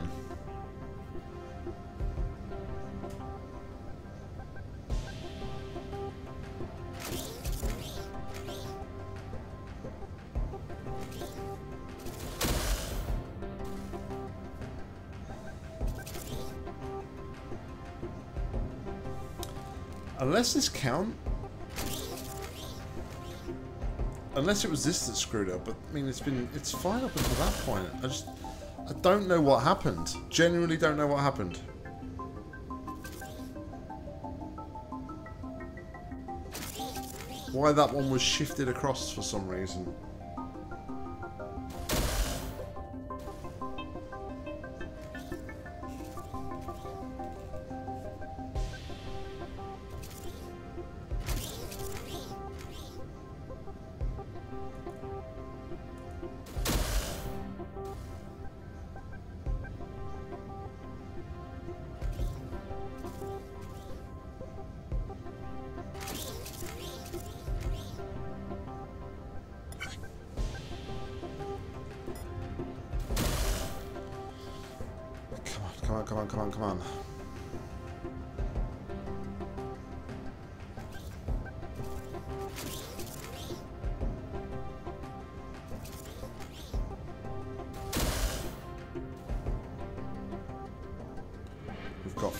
Unless this count? Unless it was this that screwed up, but I mean it's been it's fine up until that point. I just I don't know what happened. Genuinely don't know what happened. Why that one was shifted across for some reason.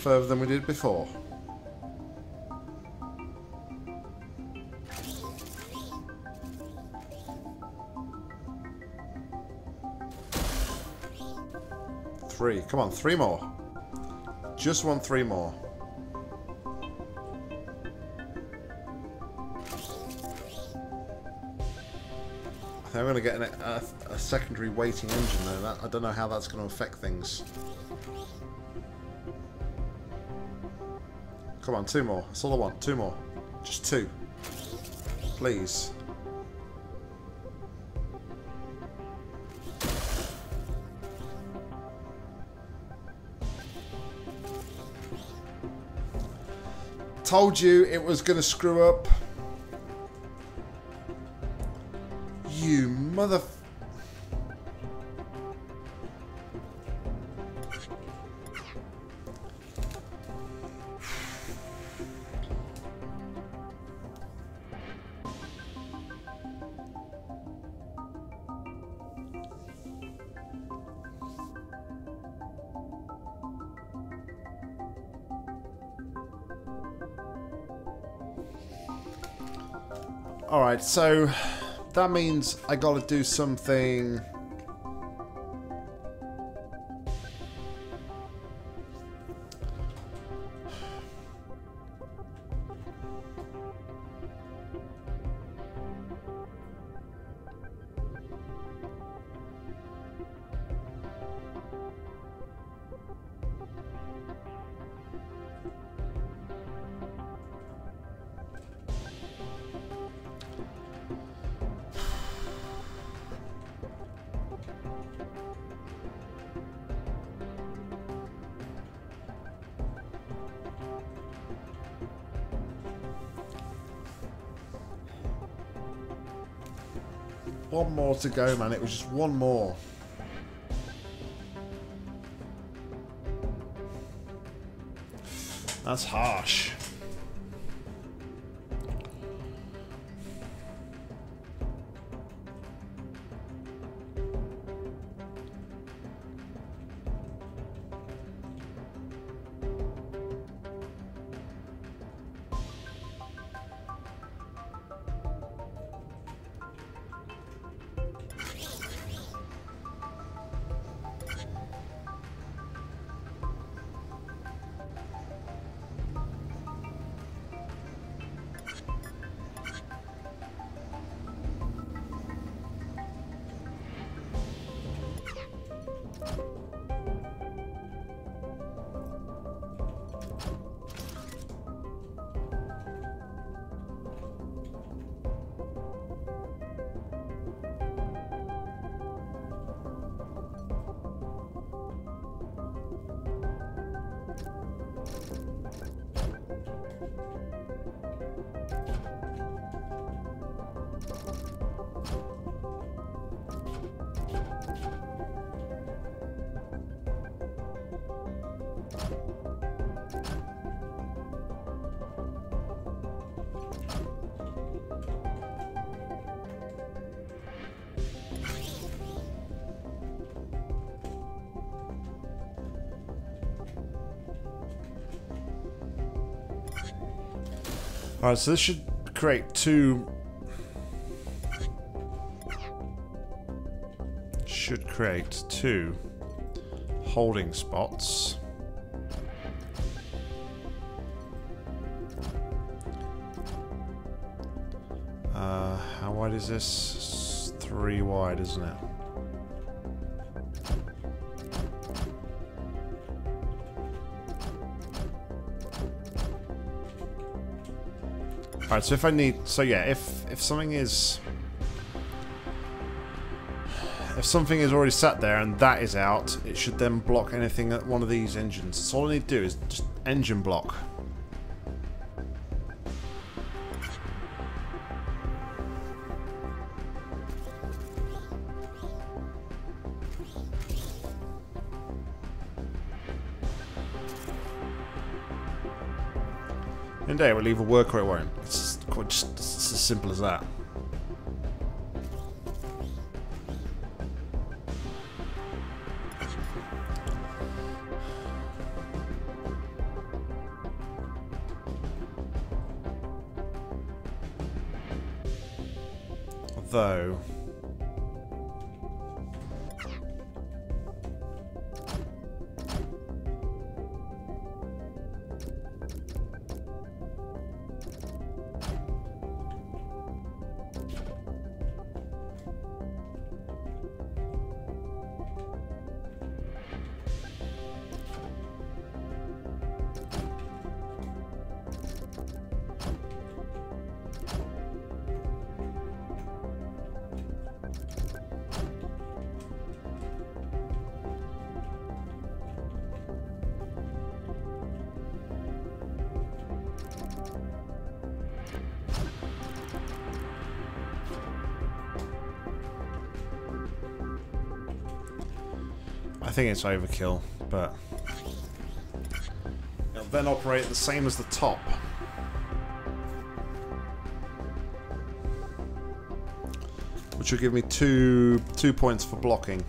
Further than we did before. Three. Come on, three more. Just want three more. I think I'm going to get an, a, a secondary weighting engine though. That, I don't know how that's going to affect things. Come on, two more. That's all I want. Two more. Just two. Please. Told you it was going to screw up. You mother... So that means I gotta do something. One more to go, man. It was just one more. That's harsh. Alright, so this should create two... Should create two holding spots. Uh, how wide is this? It's three wide, isn't it? Alright, so if I need, so yeah, if, if something is, if something is already sat there and that is out, it should then block anything at one of these engines. So all I need to do is just engine block. Any day it will leave a work or it won't. It's quite just it's as simple as that. Although... I think it's overkill, but it'll then operate the same as the top. Which will give me two two points for blocking.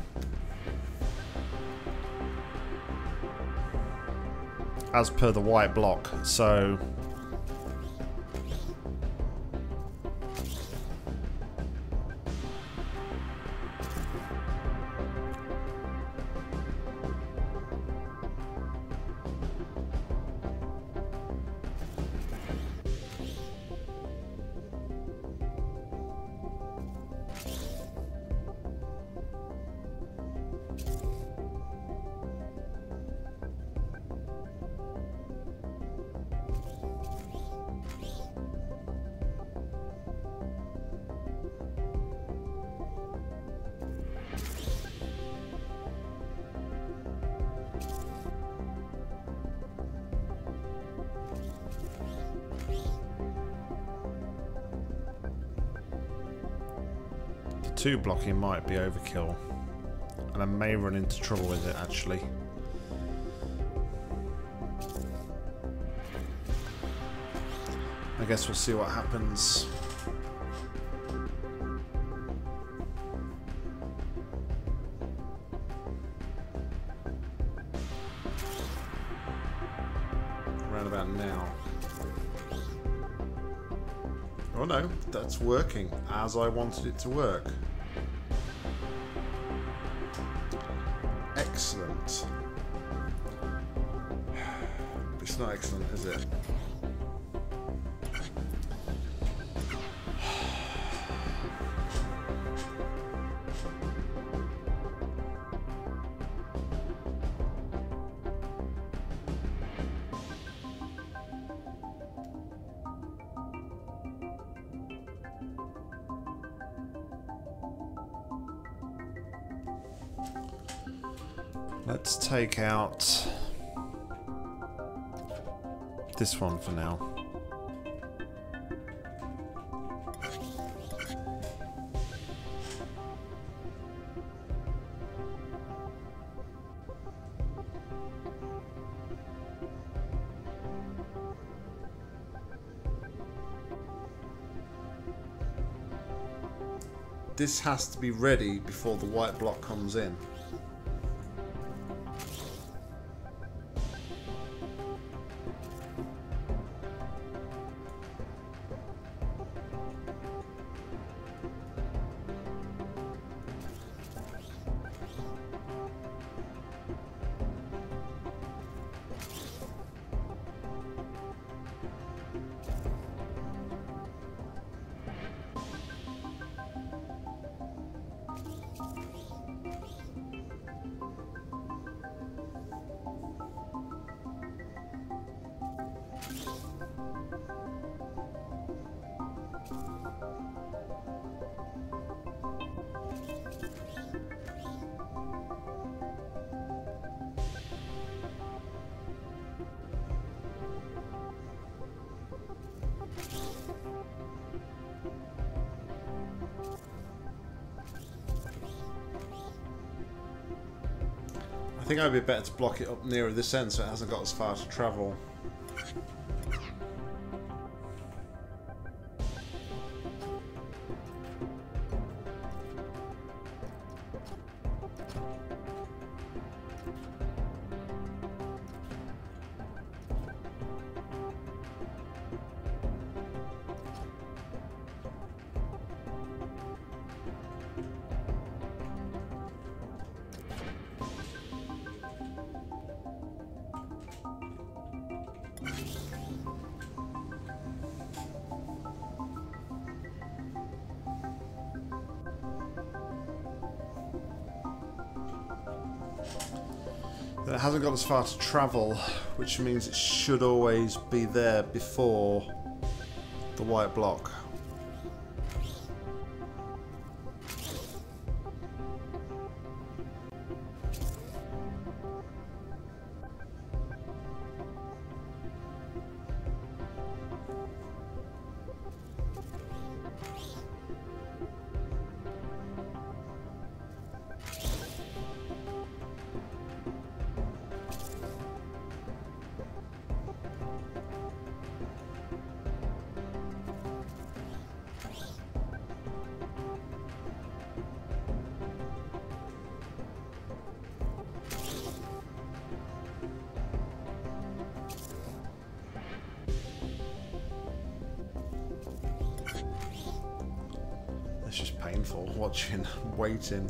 As per the white block, so two blocking might be overkill, and I may run into trouble with it actually. I guess we'll see what happens. Around about now. Oh no, that's working as I wanted it to work. Excellent. It's not excellent, is it? Let's take out this one for now. this has to be ready before the white block comes in. I think it would be better to block it up nearer this end so it hasn't got as far to travel. It hasn't got as far to travel, which means it should always be there before the white block. Watching, waiting.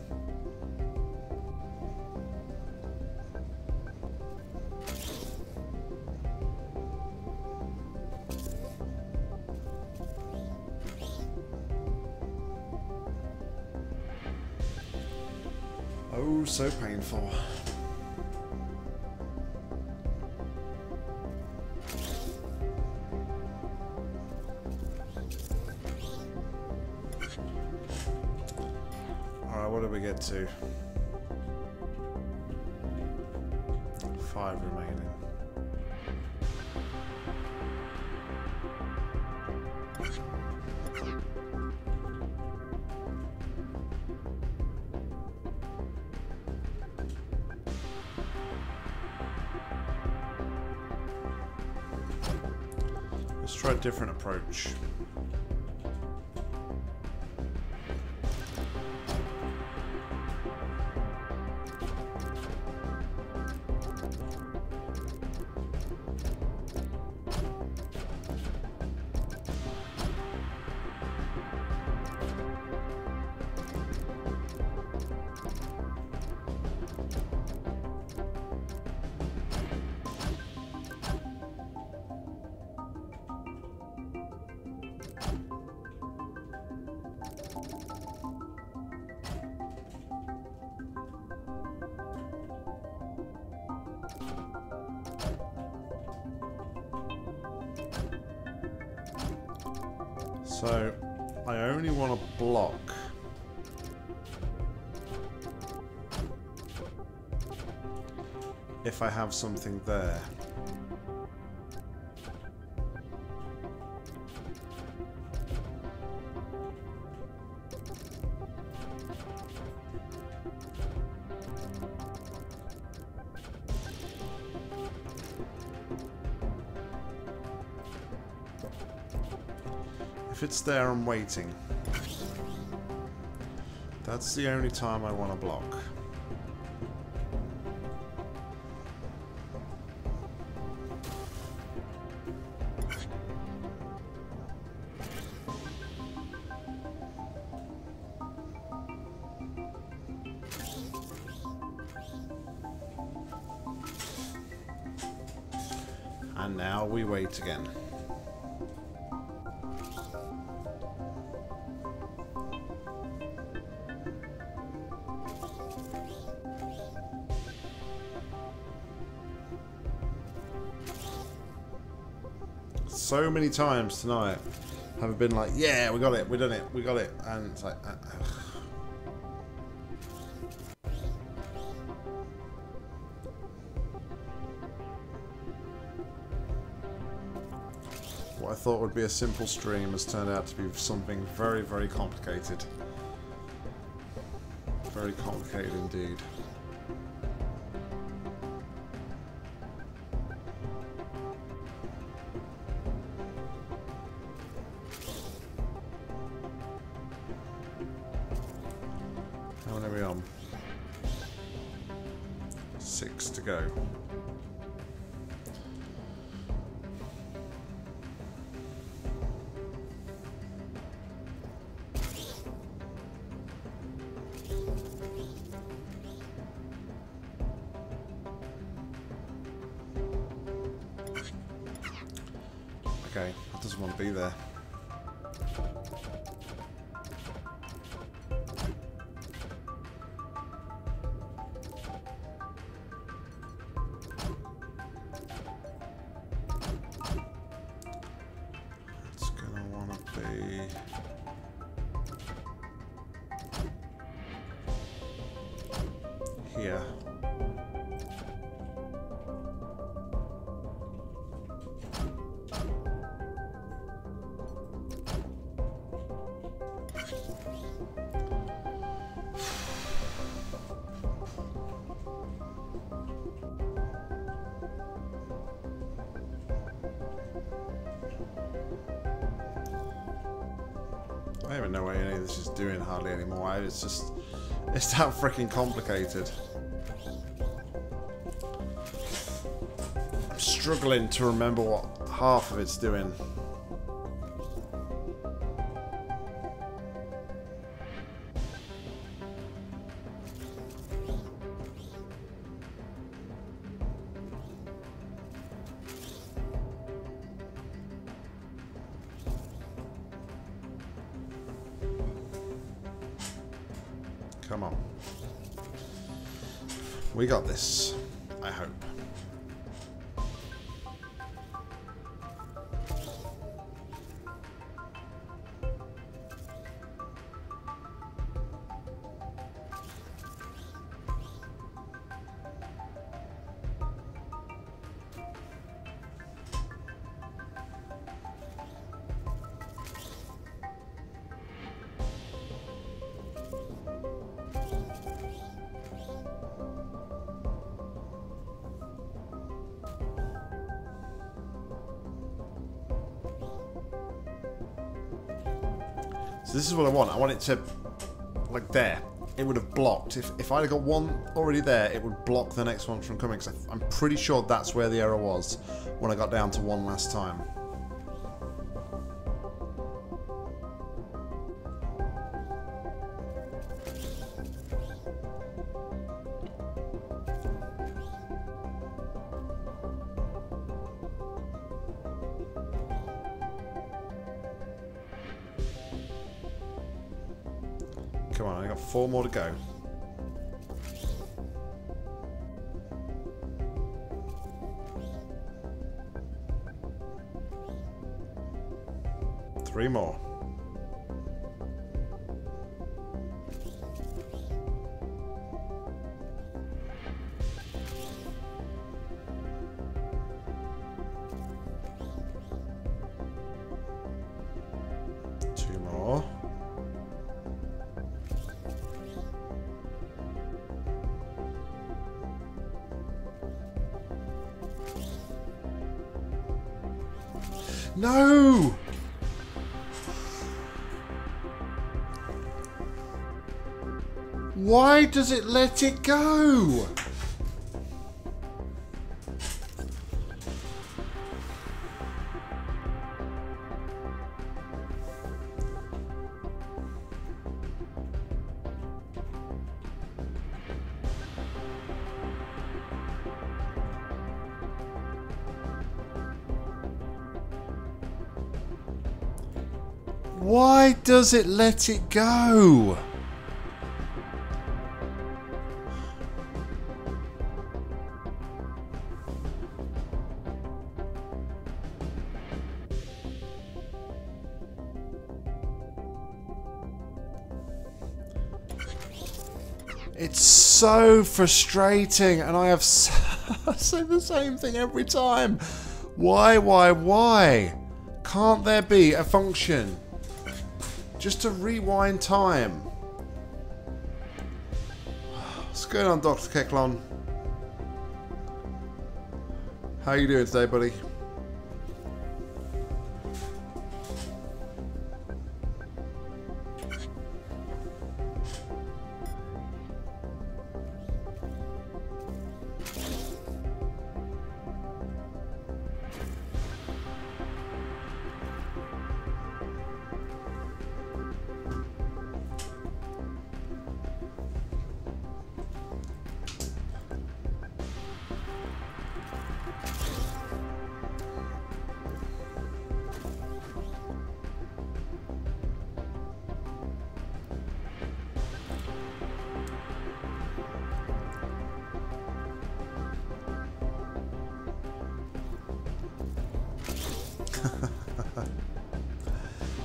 Oh, so painful. Two. Five remaining. Let's try a different approach. So, I only want to block if I have something there. There and waiting. That's the only time I want to block. And now we wait again. So many times tonight have been like, yeah, we got it, we done it, we got it, and it's like, uh, uh. What I thought would be a simple stream has turned out to be something very, very complicated. Very complicated indeed. It's just, it's that freaking complicated. I'm struggling to remember what half of it's doing. We got this, I hope. This is what I want. I want it to, like, there. It would have blocked. If, if I'd have got one already there, it would block the next one from coming. So I'm pretty sure that's where the error was when I got down to one last time. Four more to go. Three more. Why does it let it go? Why does it let it go? It's so frustrating, and I have so, I say the same thing every time. Why, why, why? Can't there be a function just to rewind time? What's going on, Doctor Kecklon? How you doing today, buddy?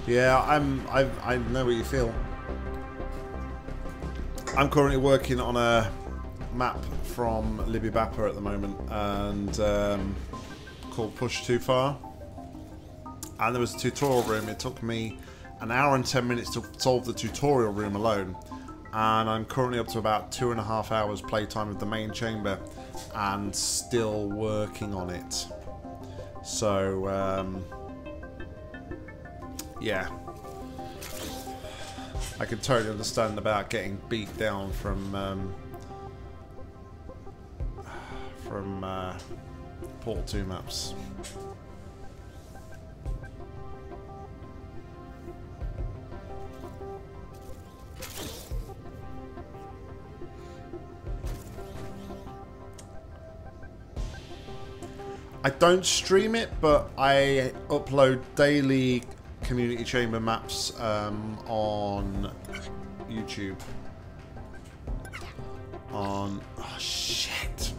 Yeah, I'm. I I know what you feel. I'm currently working on a map from Libby Bapper at the moment, and um, called Push Too Far. And there was a tutorial room. It took me an hour and ten minutes to solve the tutorial room alone, and I'm currently up to about two and a half hours playtime of the main chamber, and still working on it. So. Um, Yeah, I can totally understand about getting beat down from um, from uh, Portal two maps. I don't stream it, but I upload daily community chamber maps um, on YouTube. On oh shit!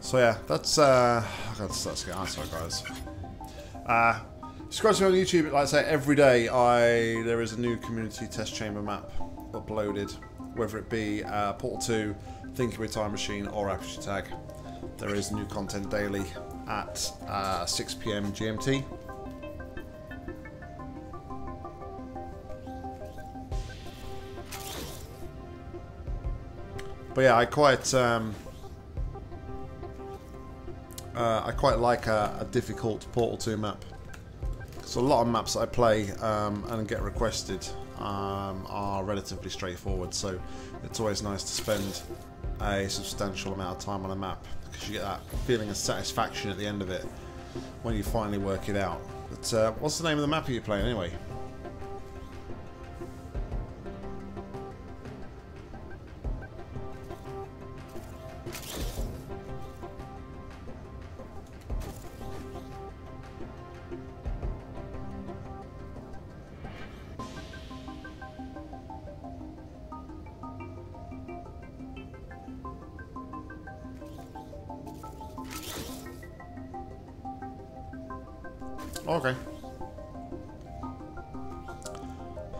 So yeah, that's uh, that's that's good. I'm sorry, guys. Uh, subscribe to me on YouTube. Like I say, every day I there is a new community test chamber map uploaded, whether it be uh, Portal two, Thinking with Time Machine, or Aperture Tag. There is new content daily at uh, six p m G M T. But yeah, I quite um, uh, I quite like a, a difficult Portal two map. Because a lot of maps that I play um, and get requested um, are relatively straightforward, so it's always nice to spend a substantial amount of time on a map. You get that feeling of satisfaction at the end of it when you finally work it out. But uh, what's the name of the map you're playing anyway? Okay.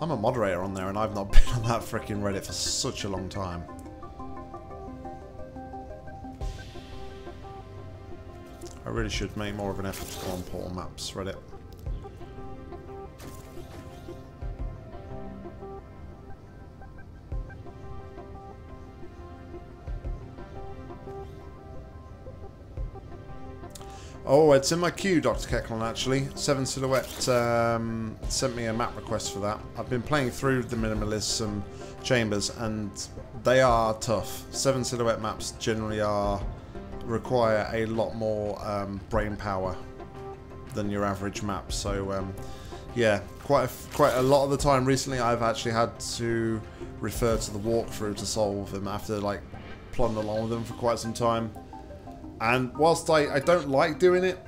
I'm a moderator on there and I've not been on that freaking Reddit for such a long time. I really should make more of an effort to go on Portal Maps Reddit. Oh, it's in my queue, Doctor Kecklon, actually. Seven Silhouette um, sent me a map request for that. I've been playing through the minimalism chambers, and they are tough. Seven Silhouette maps generally are require a lot more um, brain power than your average map. So, um, yeah, quite a, quite a lot of the time recently, I've actually had to refer to the walkthrough to solve them after, like, plumbing along with them for quite some time. And whilst I, I don't like doing it,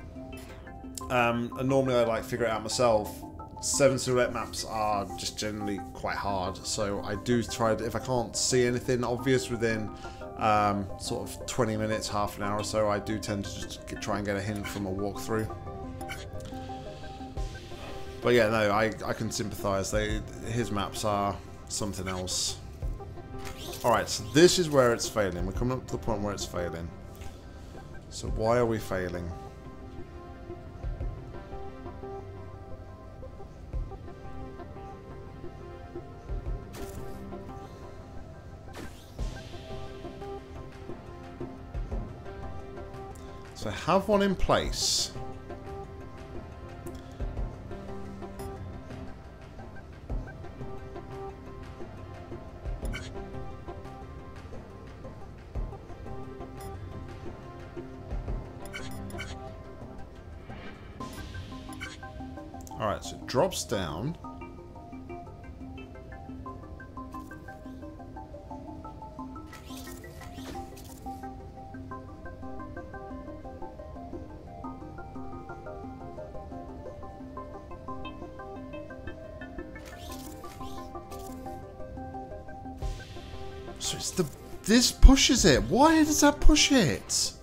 um, and normally I like figure it out myself, seven Silhouette maps are just generally quite hard. So I do try to, if I can't see anything obvious within um, sort of twenty minutes, half an hour or so, I do tend to just get, try and get a hint from a walkthrough. But yeah, no, I, I can sympathise. They his maps are something else. Alright, so this is where it's failing. We're coming up to the point where it's failing. So why are we failing? So I have one in place. Drops down. So it's the this pushes it. Why does that push it?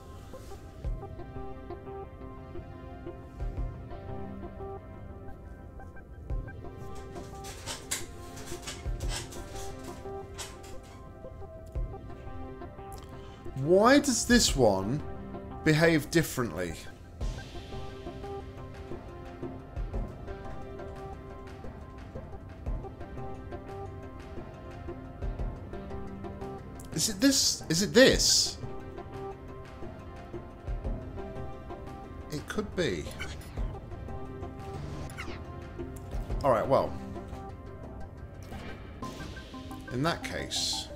Why does this one behave differently? Is it this? Is it this? It could be. All right, well. In that case,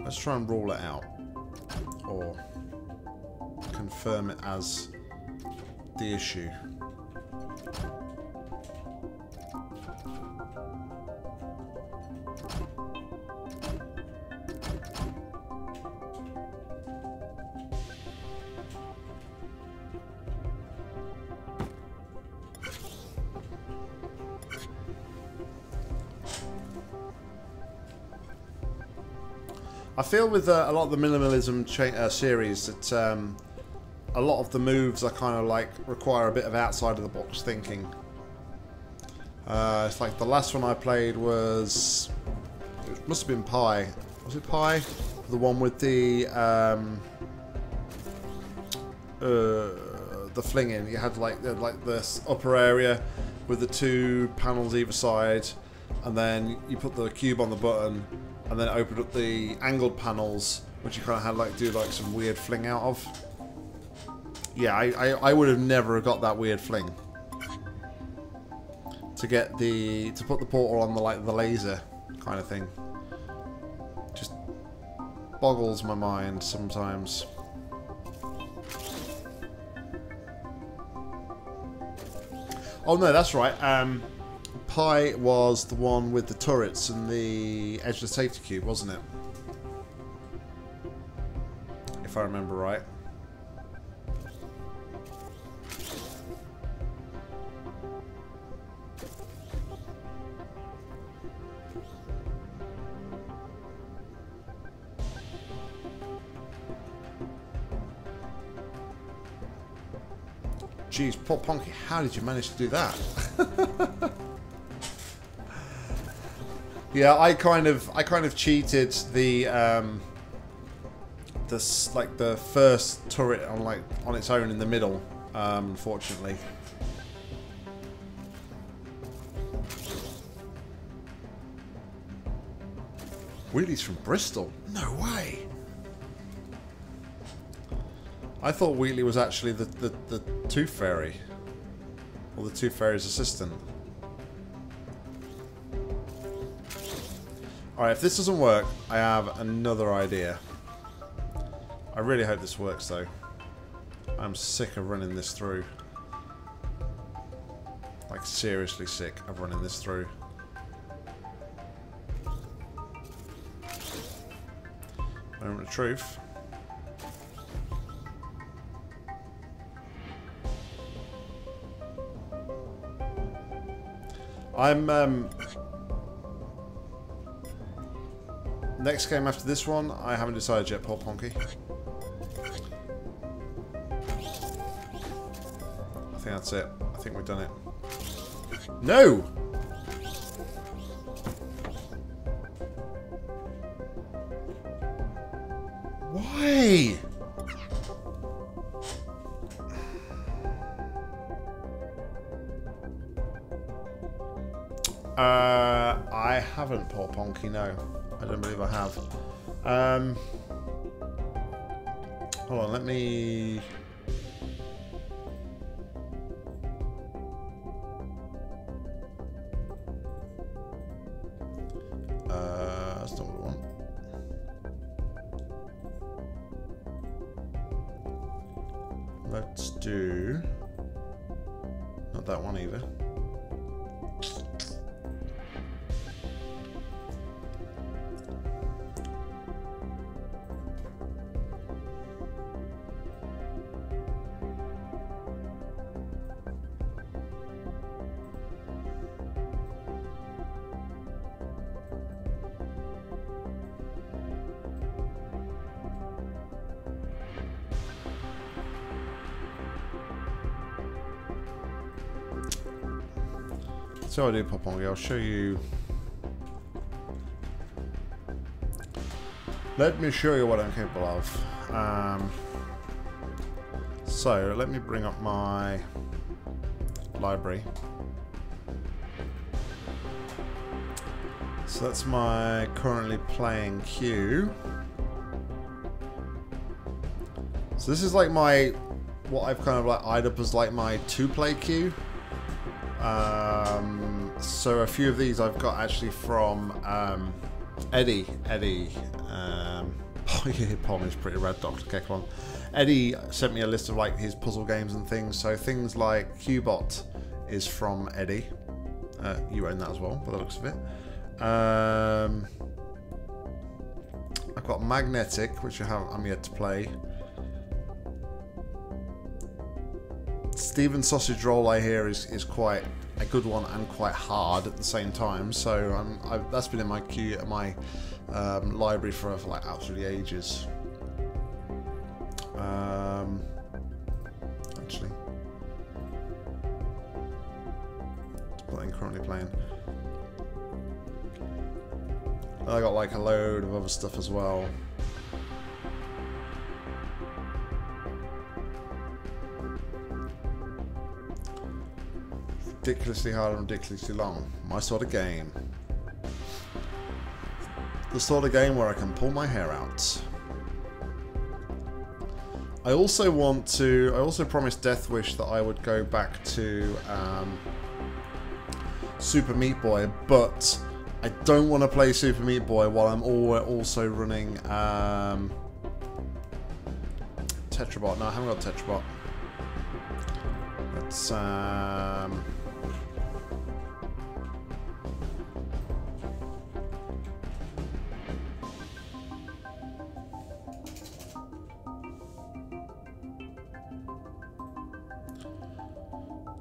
let's try and rule it out, or confirm it as the issue. I feel with uh, a lot of the minimalism cha uh, series that um, a lot of the moves are kind of like require a bit of outside of the box thinking. Uh, it's like the last one I played was, it must have been Pi. Was it Pi? The one with the um, uh, the flinging. You had like like this upper area with the two panels either side, and then you put the cube on the button, and then opened up the angled panels, which you kind of had like do like some weird fling out of. Yeah, I, I, I would have never got that weird fling to get the to put the portal on the like the laser kind of thing. Just boggles my mind sometimes. Oh no, that's right. Um. Pi was the one with the turrets and the edge of the safety cube, wasn't it? If I remember right. Jeez, poor Ponky, how did you manage to do that? Yeah, I kind of, I kind of cheated the, um, this like the first turret on like on its own in the middle, um, unfortunately. Wheatley's from Bristol? No way. I thought Wheatley was actually the, the, the Tooth Fairy. Or the Tooth Fairy's assistant. Alright, if this doesn't work, I have another idea. I really hope this works though. I'm sick of running this through. Like, seriously sick of running this through. Moment of truth. I'm, um... next game after this one, I haven't decided yet, Paul Ponky. I think that's it. I think we've done it. No! Why? Uh, I haven't, Paul Ponky, no. I don't believe I have. Um, hold on, let me... Uh, that's not what I want. Let's do... Not that one either. So I do pop on. I'll show you. Let me show you what I'm capable of. Um, so let me bring up my library. So that's my currently playing queue. So this is like my what I've kind of like eyed up as like my two-play queue. Um, so a few of these I've got actually from um, Eddie. Eddie, um, oh yeah, Pom is pretty rad, Doctor Kecklon. Eddie sent me a list of like his puzzle games and things. So things like Cubot is from Eddie. Uh, you own that as well, by the looks of it. Um, I've got Magnetic, which I have, I'm yet to play. Steven Sausage Roll, I hear, is, is quite a good one and quite hard at the same time. So um, I've, that's been in my queue, my um, library for, for like absolutely ages. Um, actually, that's what I'm currently playing. And I got like a load of other stuff as well. Ridiculously hard and ridiculously long. My sort of game. The sort of game where I can pull my hair out. I also want to... I also promised Deathwish that I would go back to um, Super Meat Boy, but I don't want to play Super Meat Boy while I'm also running um, Tetrabot. No, I haven't got Tetrabot. Let's... Um,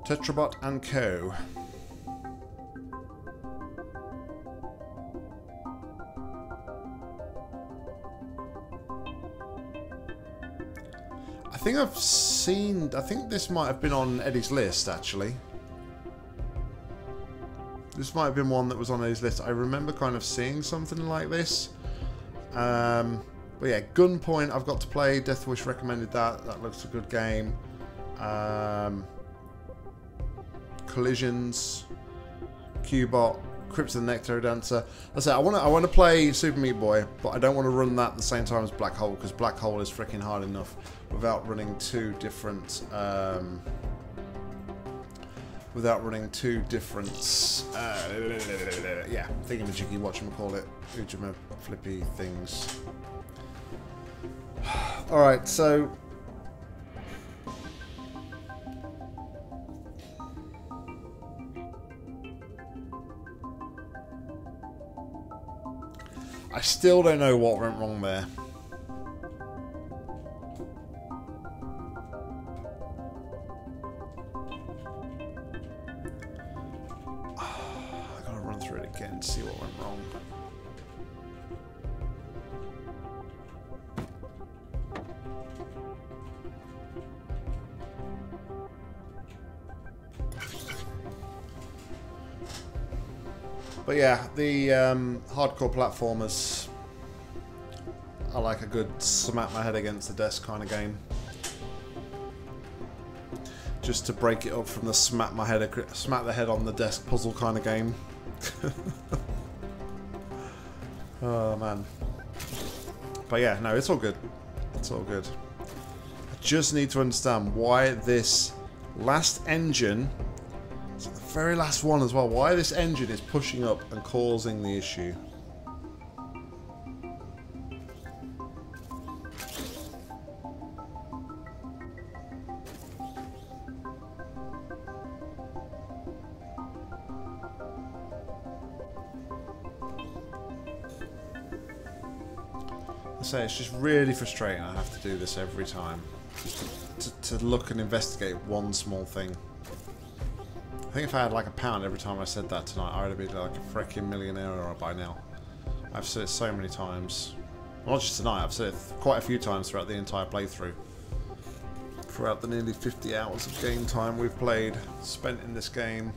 Tetrabot and co. I think I've seen... I think this might have been on Eddie's list, actually. This might have been one that was on Eddie's list. I remember kind of seeing something like this. Um, but yeah, Gunpoint I've got to play. Deathwish recommended that. That looks a good game. Um... Collisions, Cubot, Crypts and Nectrodancer. That's it. I want to I want to play Super Meat Boy, but I don't want to run that at the same time as Black Hole, because Black Hole is freaking hard enough without running two different um, without running two different uh, yeah, thingamajiggy, whatchamacallit, ujima flippy things. All right, so. I still don't know what went wrong there. I gotta run through it again to see what went wrong. But yeah, the um, hardcore platformers are like a good smack my head against the desk kind of game. Just to break it up from the smack my head, smack the head on the desk puzzle kind of game. Oh man. But yeah, no, it's all good. It's all good. I just need to understand why this last engine, very last one as well, why this engine is pushing up and causing the issue. I say it's just really frustrating. I have to do this every time, just to, to look and investigate one small thing. I think if I had like a pound every time I said that tonight, I would be like a freaking millionaire by now. I've said it so many times. Well, not just tonight, I've said it quite a few times throughout the entire playthrough. Throughout the nearly fifty hours of game time we've played, spent in this game.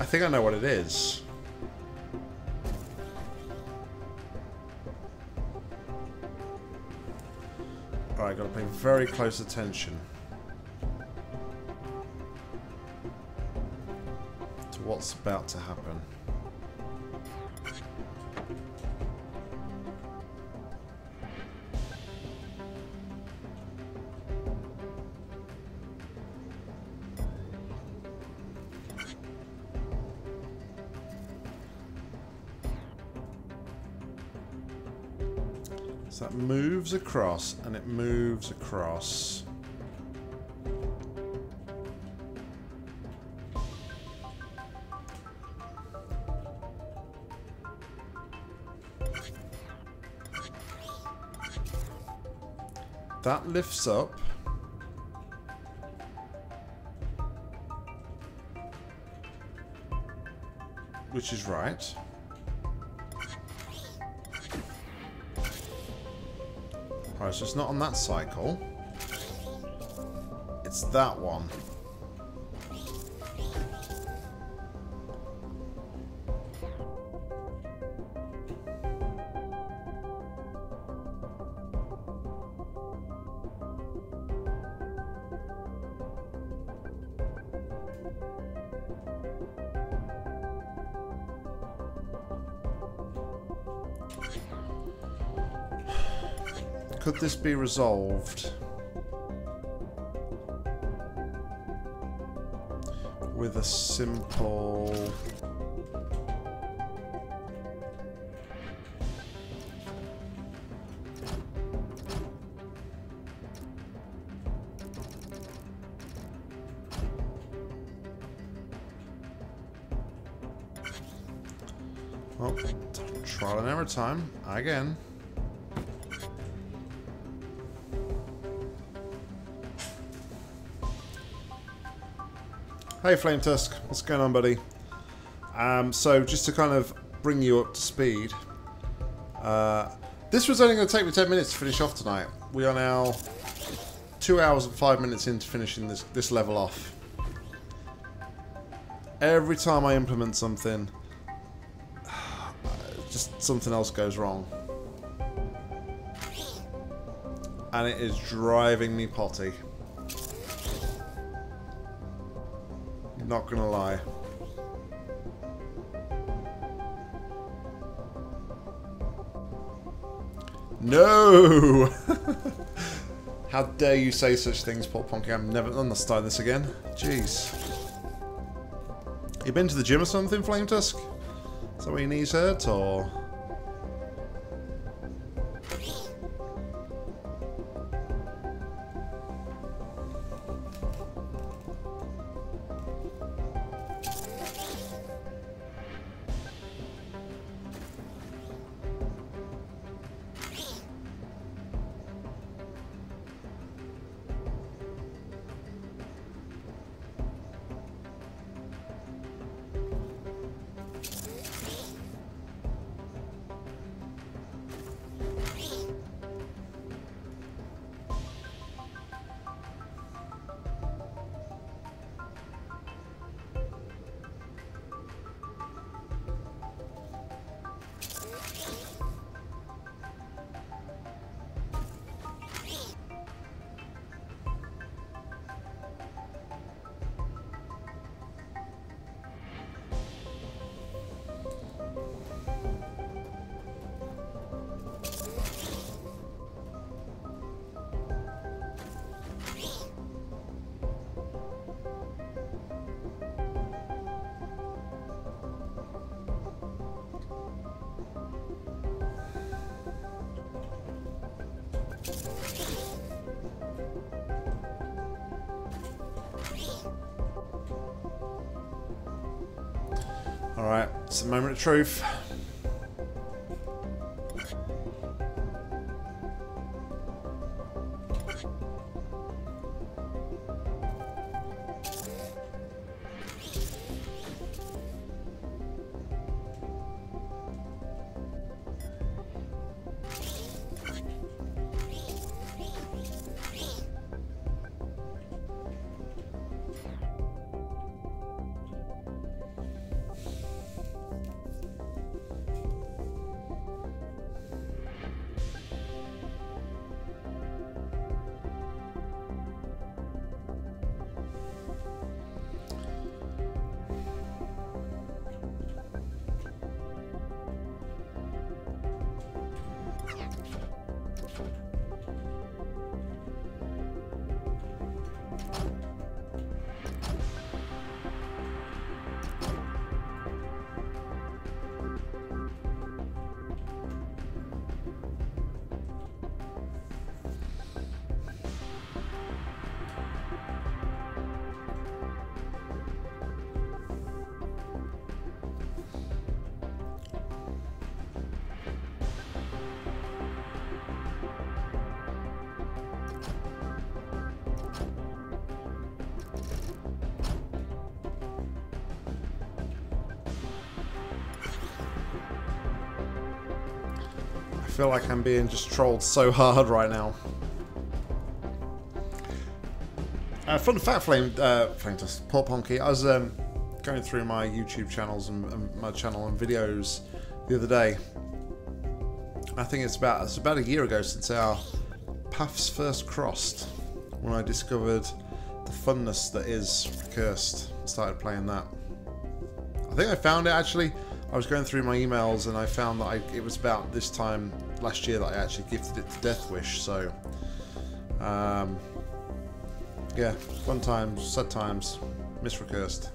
I think I know what it is. Alright, gotta pay very close attention to what's about to happen. Across and it moves across. That lifts up. Which is right. Alright, so it's not on that cycle. It's that one. Could this be resolved with a simple... Oh, trial and error time again. Hey Flametusk, what's going on, buddy? Um, so just to kind of bring you up to speed, uh, this was only going to take me ten minutes to finish off tonight. We are now two hours and five minutes into finishing this, this level off. Every time I implement something, just something else goes wrong. And it is driving me potty. Not gonna lie. No! How dare you say such things, Pop Punky? I'm never I'm not starting this again. Jeez. You been to the gym or something, Flametusk? Is that where your knees hurt, or...? Alright, it's a moment of truth. I feel like I'm being just trolled so hard right now. Uh, fun fact, Flame, uh, Flametusk, Pop Punky, I was um, going through my YouTube channels and, and my channel and videos the other day. I think it's about it's about a year ago since our paths first crossed, when I discovered the funness that is Cursed. Started playing that. I think I found it actually. I was going through my emails and I found that I, it was about this time last year that I actually gifted it to Deathwish, so... Um, yeah, fun times, sad times, Miss for Cursed.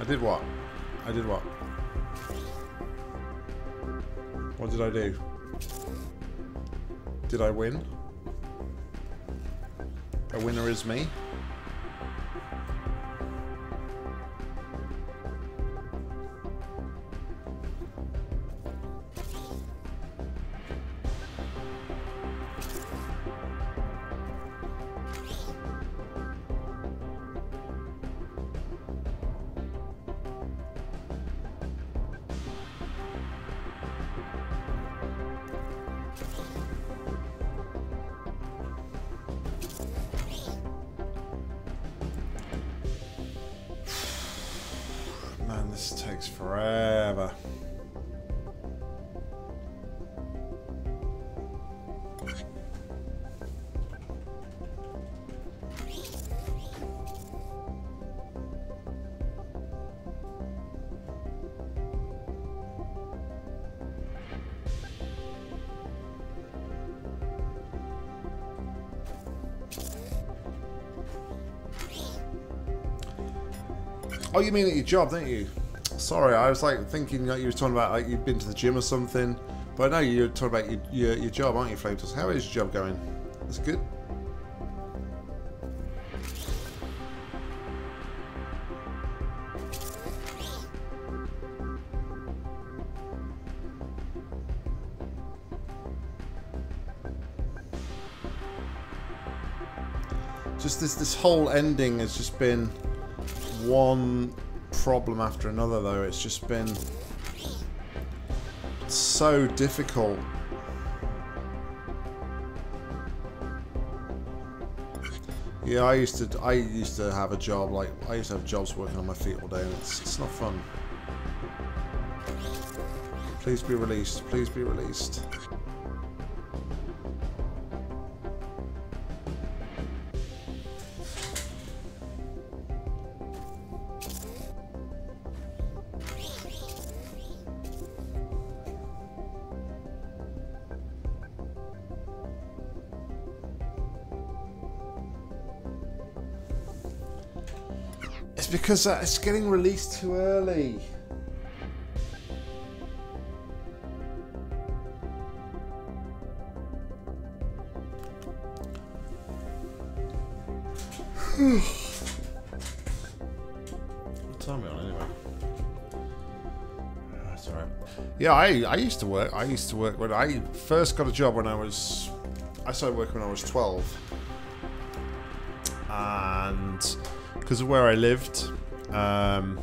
I did what? I did what? What did I do? Did I win? A winner is me. Oh, you mean at your job, don't you? Sorry, I was like thinking like you were talking about like you've been to the gym or something, but no, you're talking about your your, your job, aren't you, Flametusk? How is your job going? That's good. Just this this whole ending has just been one problem after another, though. It's just been so difficult. Yeah, I used to I used to have a job, like I used to have jobs working on my feet all day, and it's, it's not fun. Please be released, please be released. Because uh, it's getting released too early. What time are we on anyway? Oh, that's alright. Yeah, I, I used to work. I used to work when I first got a job when I was... I started working when I was twelve. And... because of where I lived, um,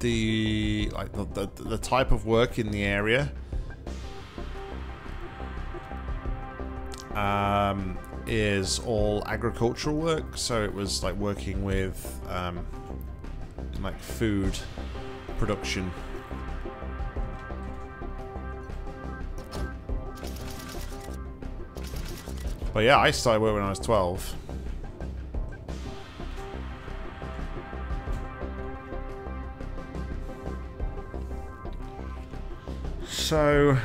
the like the, the the type of work in the area um, is all agricultural work. So it was like working with um, like food production. But yeah, I started work when I was twelve. So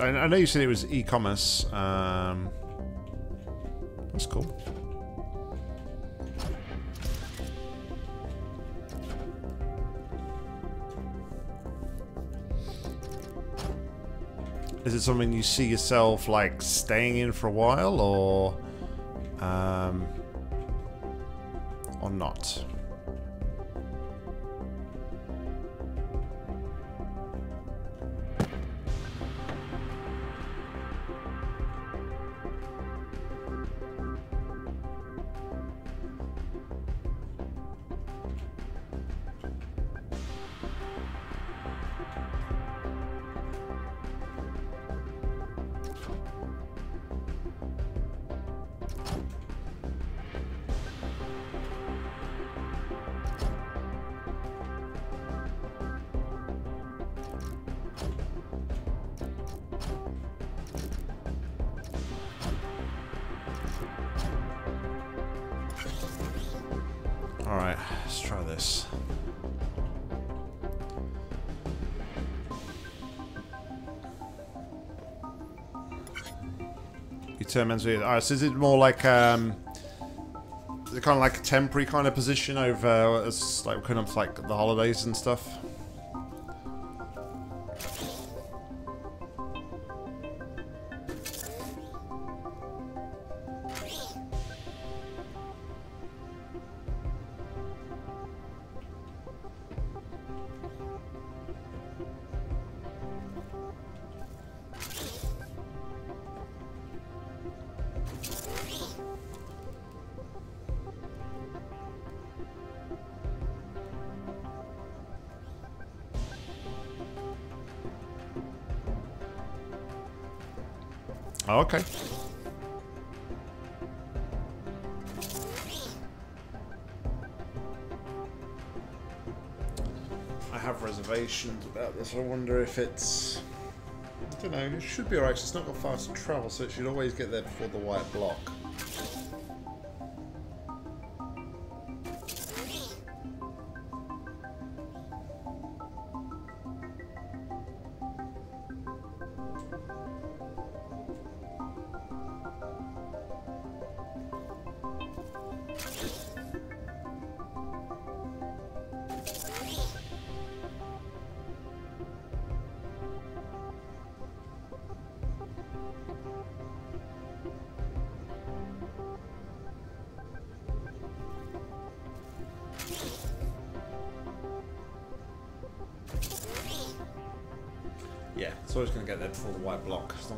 I know you said it was e-commerce. Um, that's cool. Is it something you see yourself like staying in for a while, or um, or not? Alright, let's try this. You turn men's view. Alright, so is it more like um kind of like a temporary kind of position over as like kind of like the holidays and stuff? Oh, okay. I have reservations about this. I wonder if it's... I don't know. It should be alright because it's not got fast travel, so it should always get there before the white block.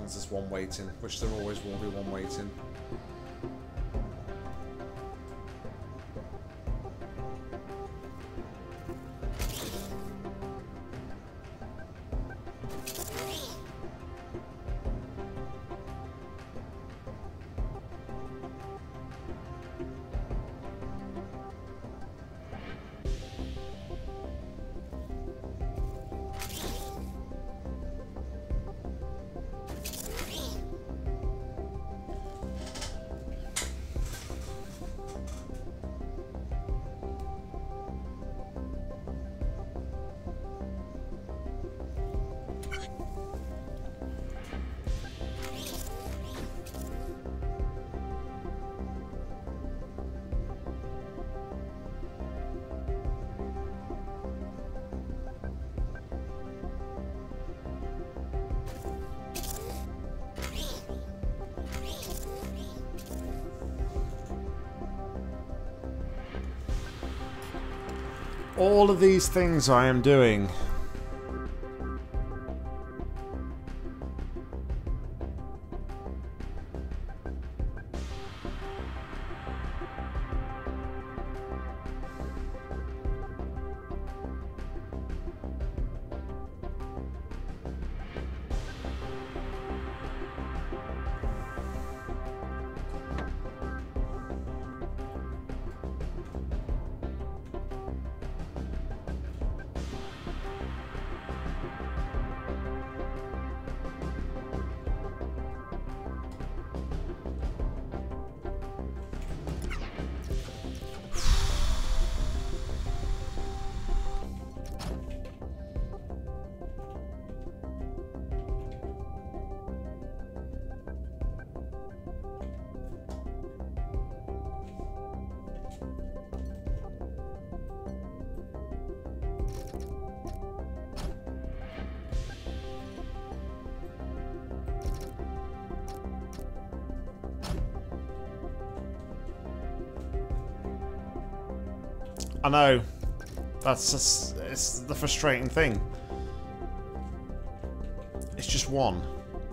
There's one waiting, which there always will be one waiting. All of these things I am doing. I know, that's just, it's the frustrating thing. It's just one,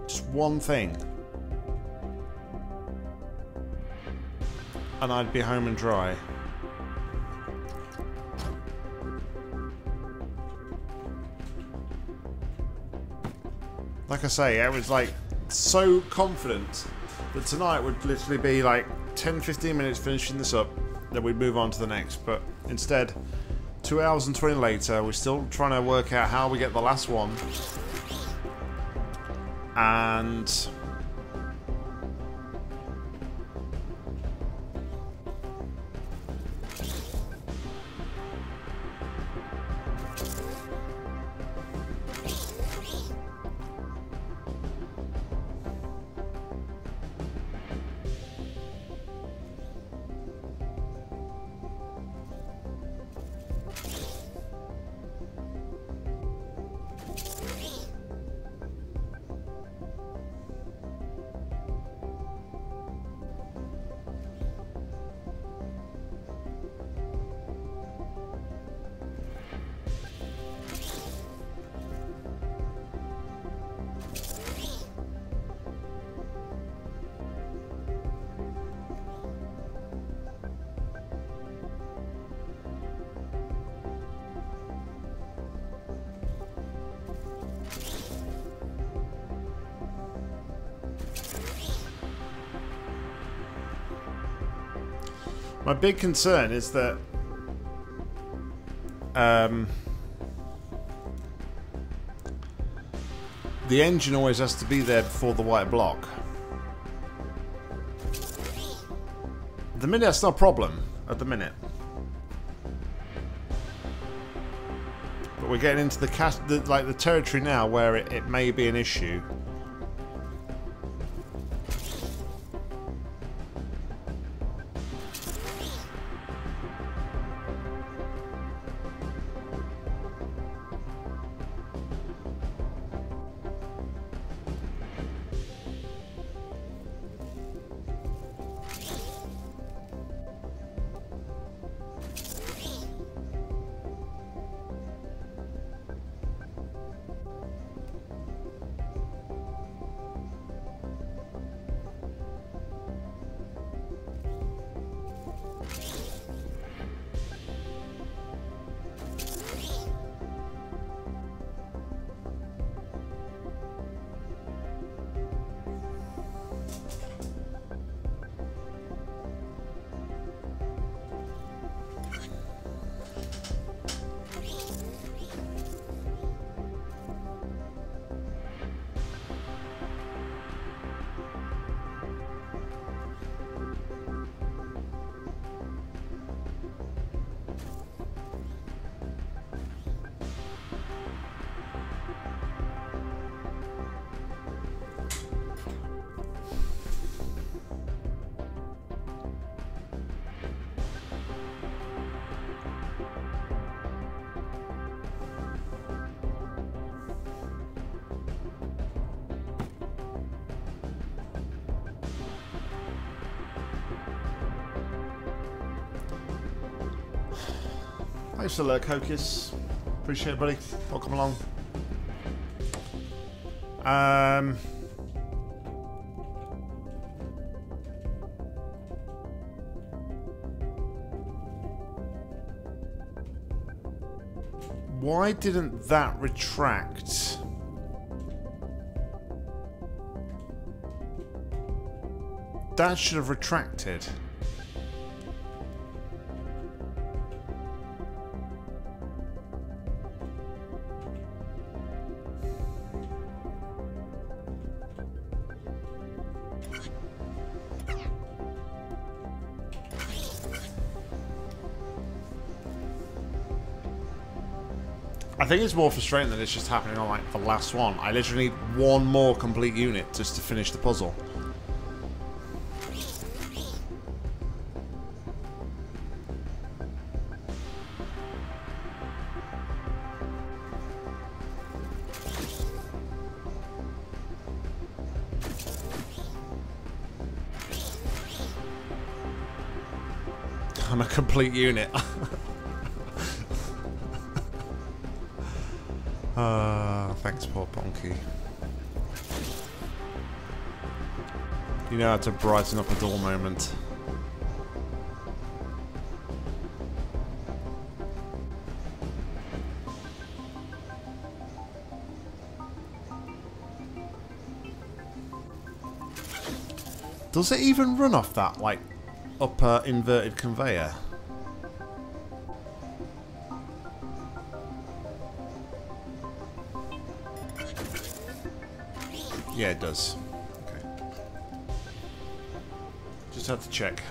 just one thing. And I'd be home and dry. Like I say, I was like so confident that tonight would literally be like ten fifteen minutes finishing this up, then we'd move on to the next, but instead, two hours and twenty later, we're still trying to work out how we get the last one. And... My big concern is that um, the engine always has to be there before the white block. At the minute, that's not a problem. At the minute, but we're getting into the, cast the like the territory now where it, it may be an issue. Thanks for the lurk, Hocus. Appreciate it, buddy. Welcome along. Um, why didn't that retract? That should have retracted. I think it's more frustrating that it's just happening on like the last one. I literally need one more complete unit just to finish the puzzle. I'm a complete unit. Uh, thanks, poor Ponky. You know how to brighten up a dull moment. Does it even run off that, like, upper inverted conveyor? Yeah, it does. Okay. Just have to check.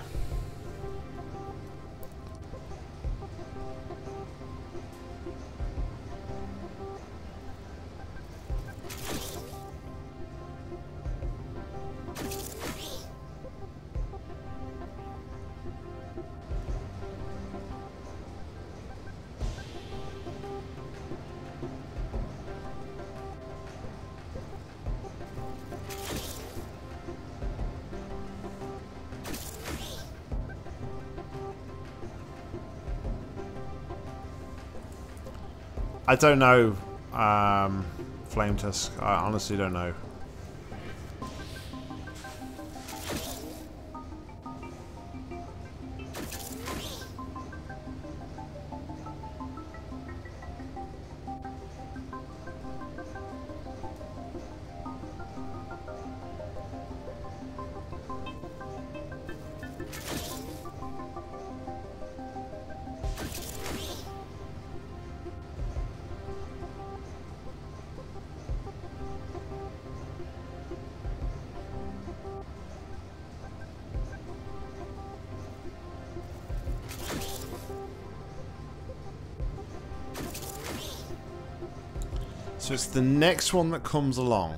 I don't know, um, Flametusk. I honestly don't know. So it's the next one that comes along.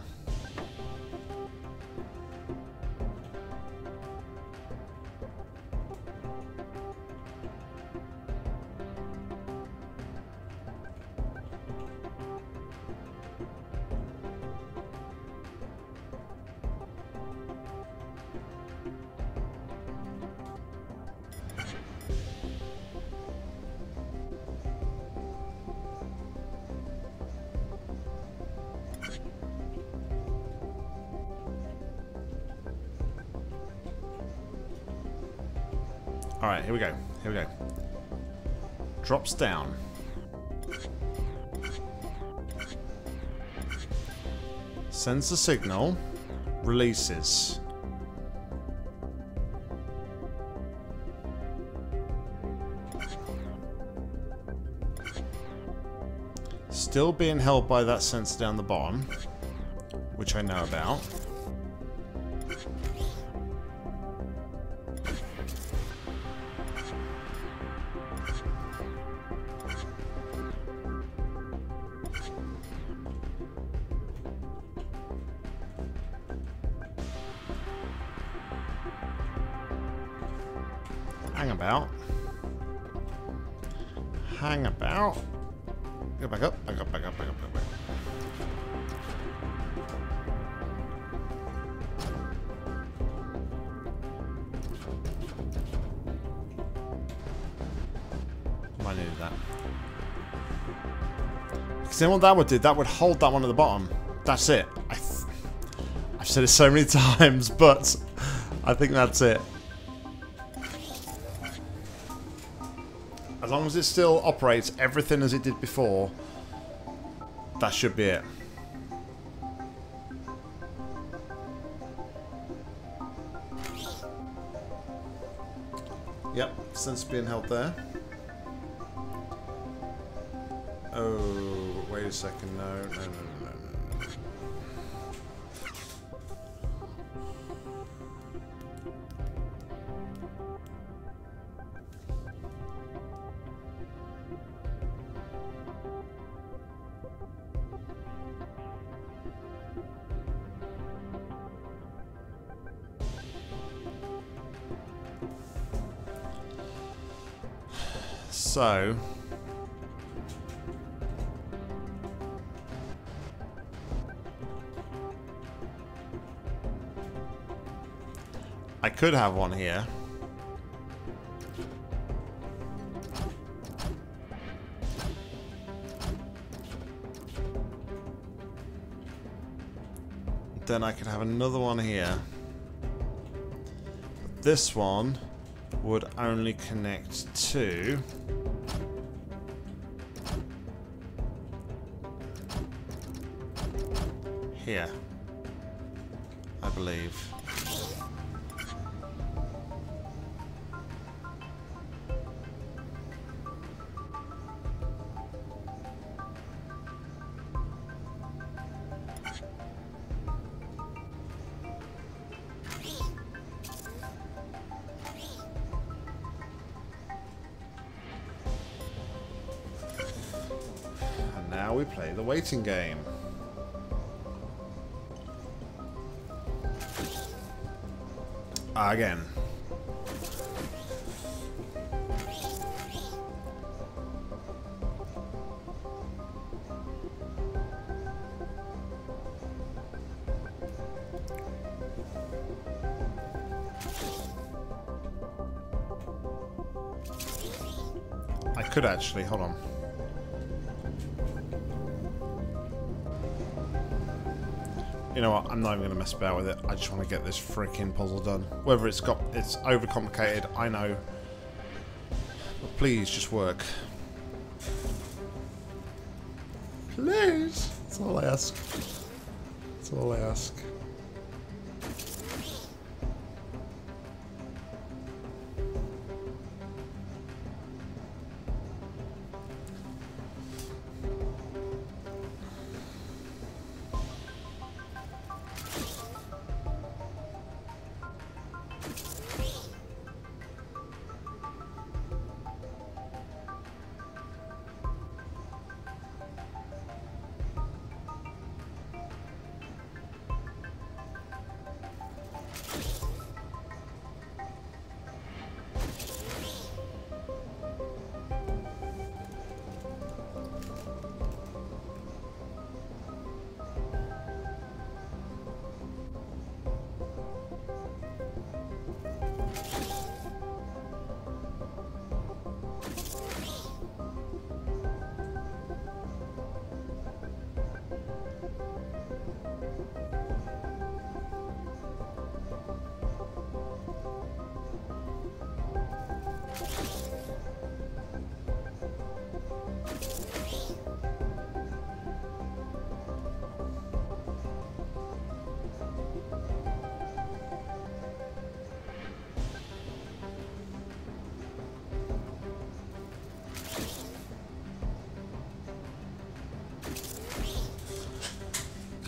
Alright, here we go, here we go. Drops down. Sends the signal. Releases. Still being held by that sensor down the bottom, which I know about. See what that would do? That would hold that one at the bottom. That's it. I th I've said it so many times, but I think that's it. As long as it still operates everything as it did before, that should be it. Yep, sensor being held there. Oh. Wait a second, no, no, no, no, no, no. So... I could have one here. Then I could have another one here. But this one would only connect to... here, I believe. Waiting game. Again. I could actually, hold on. You know what, I'm not even going to mess about with it. I just want to get this freaking puzzle done. Whether it's got, it's overcomplicated, I know. But please, just work. Please! That's all I ask. That's all I ask.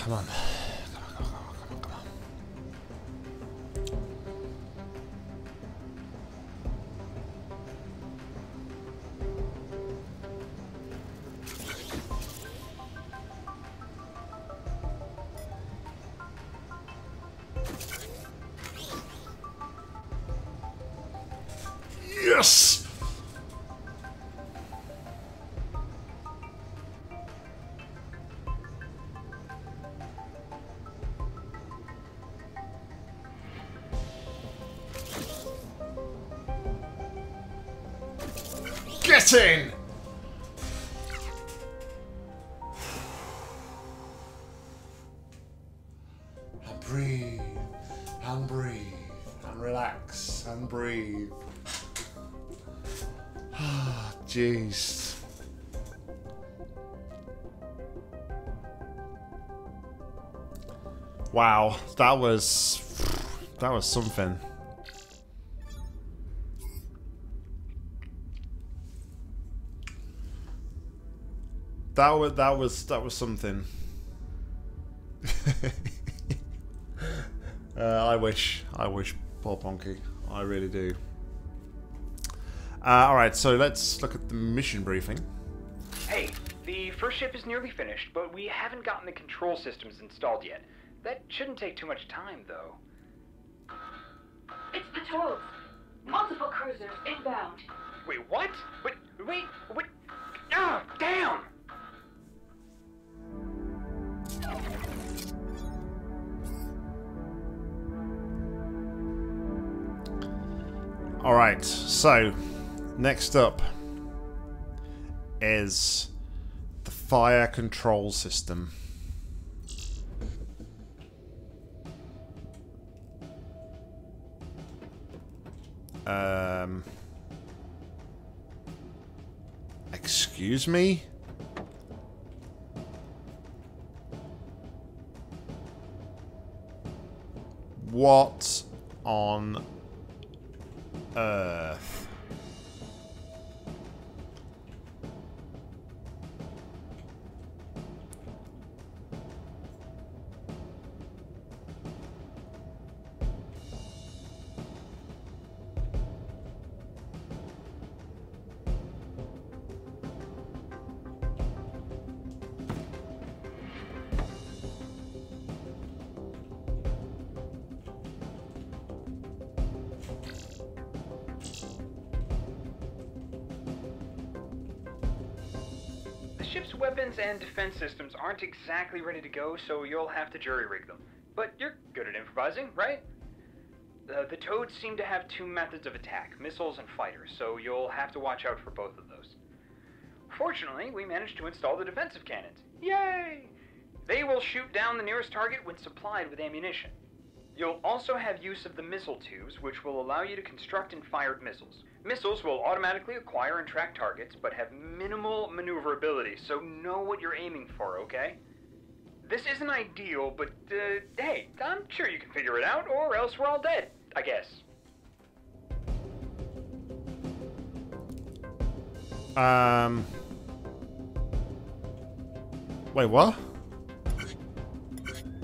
come on. Come on, come on, come on, come on. Yes! In. And breathe, and breathe, and relax, and breathe. Ah, jeez. Wow, that was, that was something. That was that was that was something. uh, I wish, I wish, poor Ponky. I really do. Uh, all right, so let's look at the mission briefing. Hey, the first ship is nearly finished, but we haven't gotten the control systems installed yet. That shouldn't take too much time, though. It's the tolls. Multiple cruisers inbound. Wait, what? Wait, wait, wait. Ah, oh, damn! Alright, so next up is the fire control system. Um, excuse me? What on Earth? Systems aren't exactly ready to go, so you'll have to jury-rig them. But you're good at improvising, right? Uh, the Toads seem to have two methods of attack, missiles and fighters, so you'll have to watch out for both of those. Fortunately, we managed to install the defensive cannons. Yay! They will shoot down the nearest target when supplied with ammunition. You'll also have use of the missile tubes, which will allow you to construct and fire missiles. Missiles will automatically acquire and track targets, but have minimal maneuverability, so know what you're aiming for, okay? This isn't ideal, but, uh, hey, I'm sure you can figure it out, or else we're all dead, I guess. Um... Wait, what?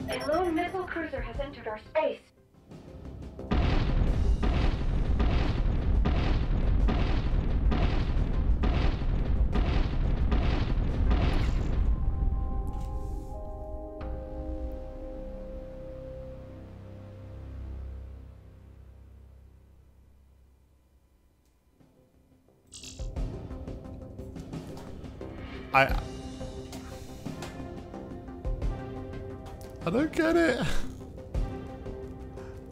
A lone missile cruiser has entered our space. I... I don't get it.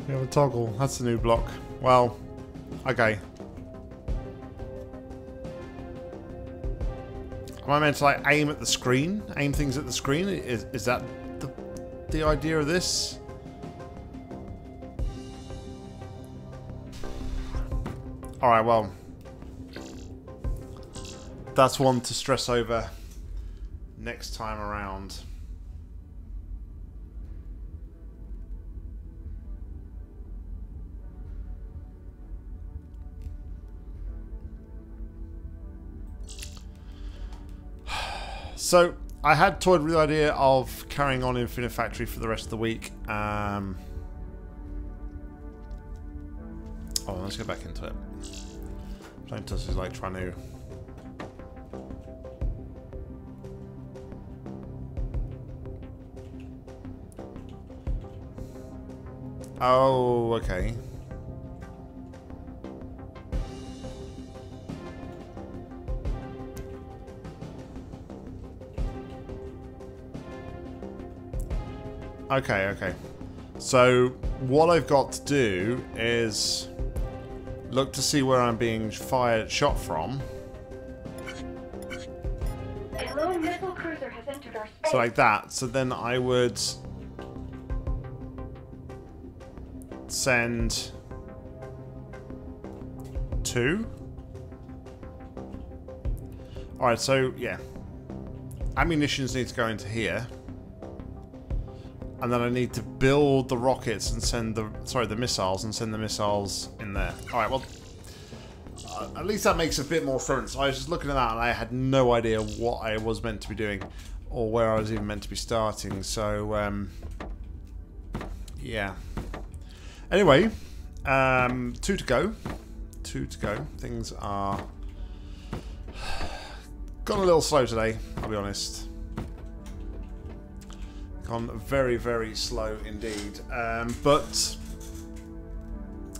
You have a toggle. That's the new block. Well, okay. Am I meant to like aim at the screen? Aim things at the screen? Is is that the the idea of this? All right. Well, that's one to stress over next time around. So, I had toyed with the idea of carrying on Infinifactory for the rest of the week. Um, oh, let's go back into it. Flametusk is like trying to... Oh, okay. Okay, okay. So what I've got to do is look to see where I'm being fired shot from. Hello, missile cruiser has entered our space. So like that. So then I would send two. Alright, so yeah. Ammunitions need to go into here. And then I need to build the rockets and send the... Sorry, the missiles, and send the missiles in there. Alright, well... Uh, at least that makes a bit more sense. I was just looking at that and I had no idea what I was meant to be doing. Or where I was even meant to be starting, so... Um, yeah. Anyway, um, two to go. Two to go. Things are... Gone a little slow today, I'll be honest. On very, very slow indeed. Um, but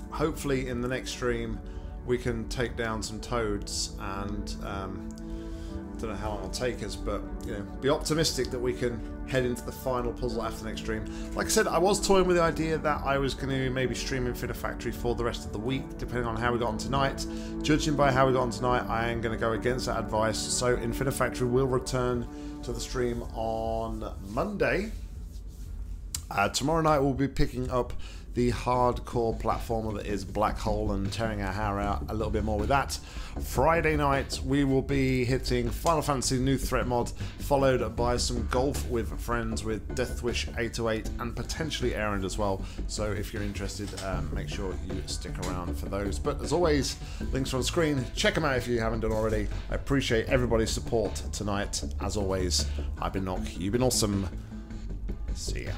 hopefully in the next stream we can take down some toads, and um, don't know how long it'll take us, but you know, be optimistic that we can head into the final puzzle after the next stream. Like I said, I was toying with the idea that I was going to maybe stream Infinifactory for the rest of the week, depending on how we got on tonight. Judging by how we got on tonight, I am going to go against that advice, so Infinifactory will return to the stream on Monday. Uh, tomorrow night we'll be picking up the hardcore platformer that is Black Hole and tearing our hair out a little bit more with that. Friday night we will be hitting Final Fantasy New Threat Mod, followed by some golf with friends with Deathwish eight oh eight and potentially Erend as well. So if you're interested, um, make sure you stick around for those. But as always, links on screen. Check them out if you haven't done already. I appreciate everybody's support tonight. As always, I've been Noc. You've been awesome. See ya.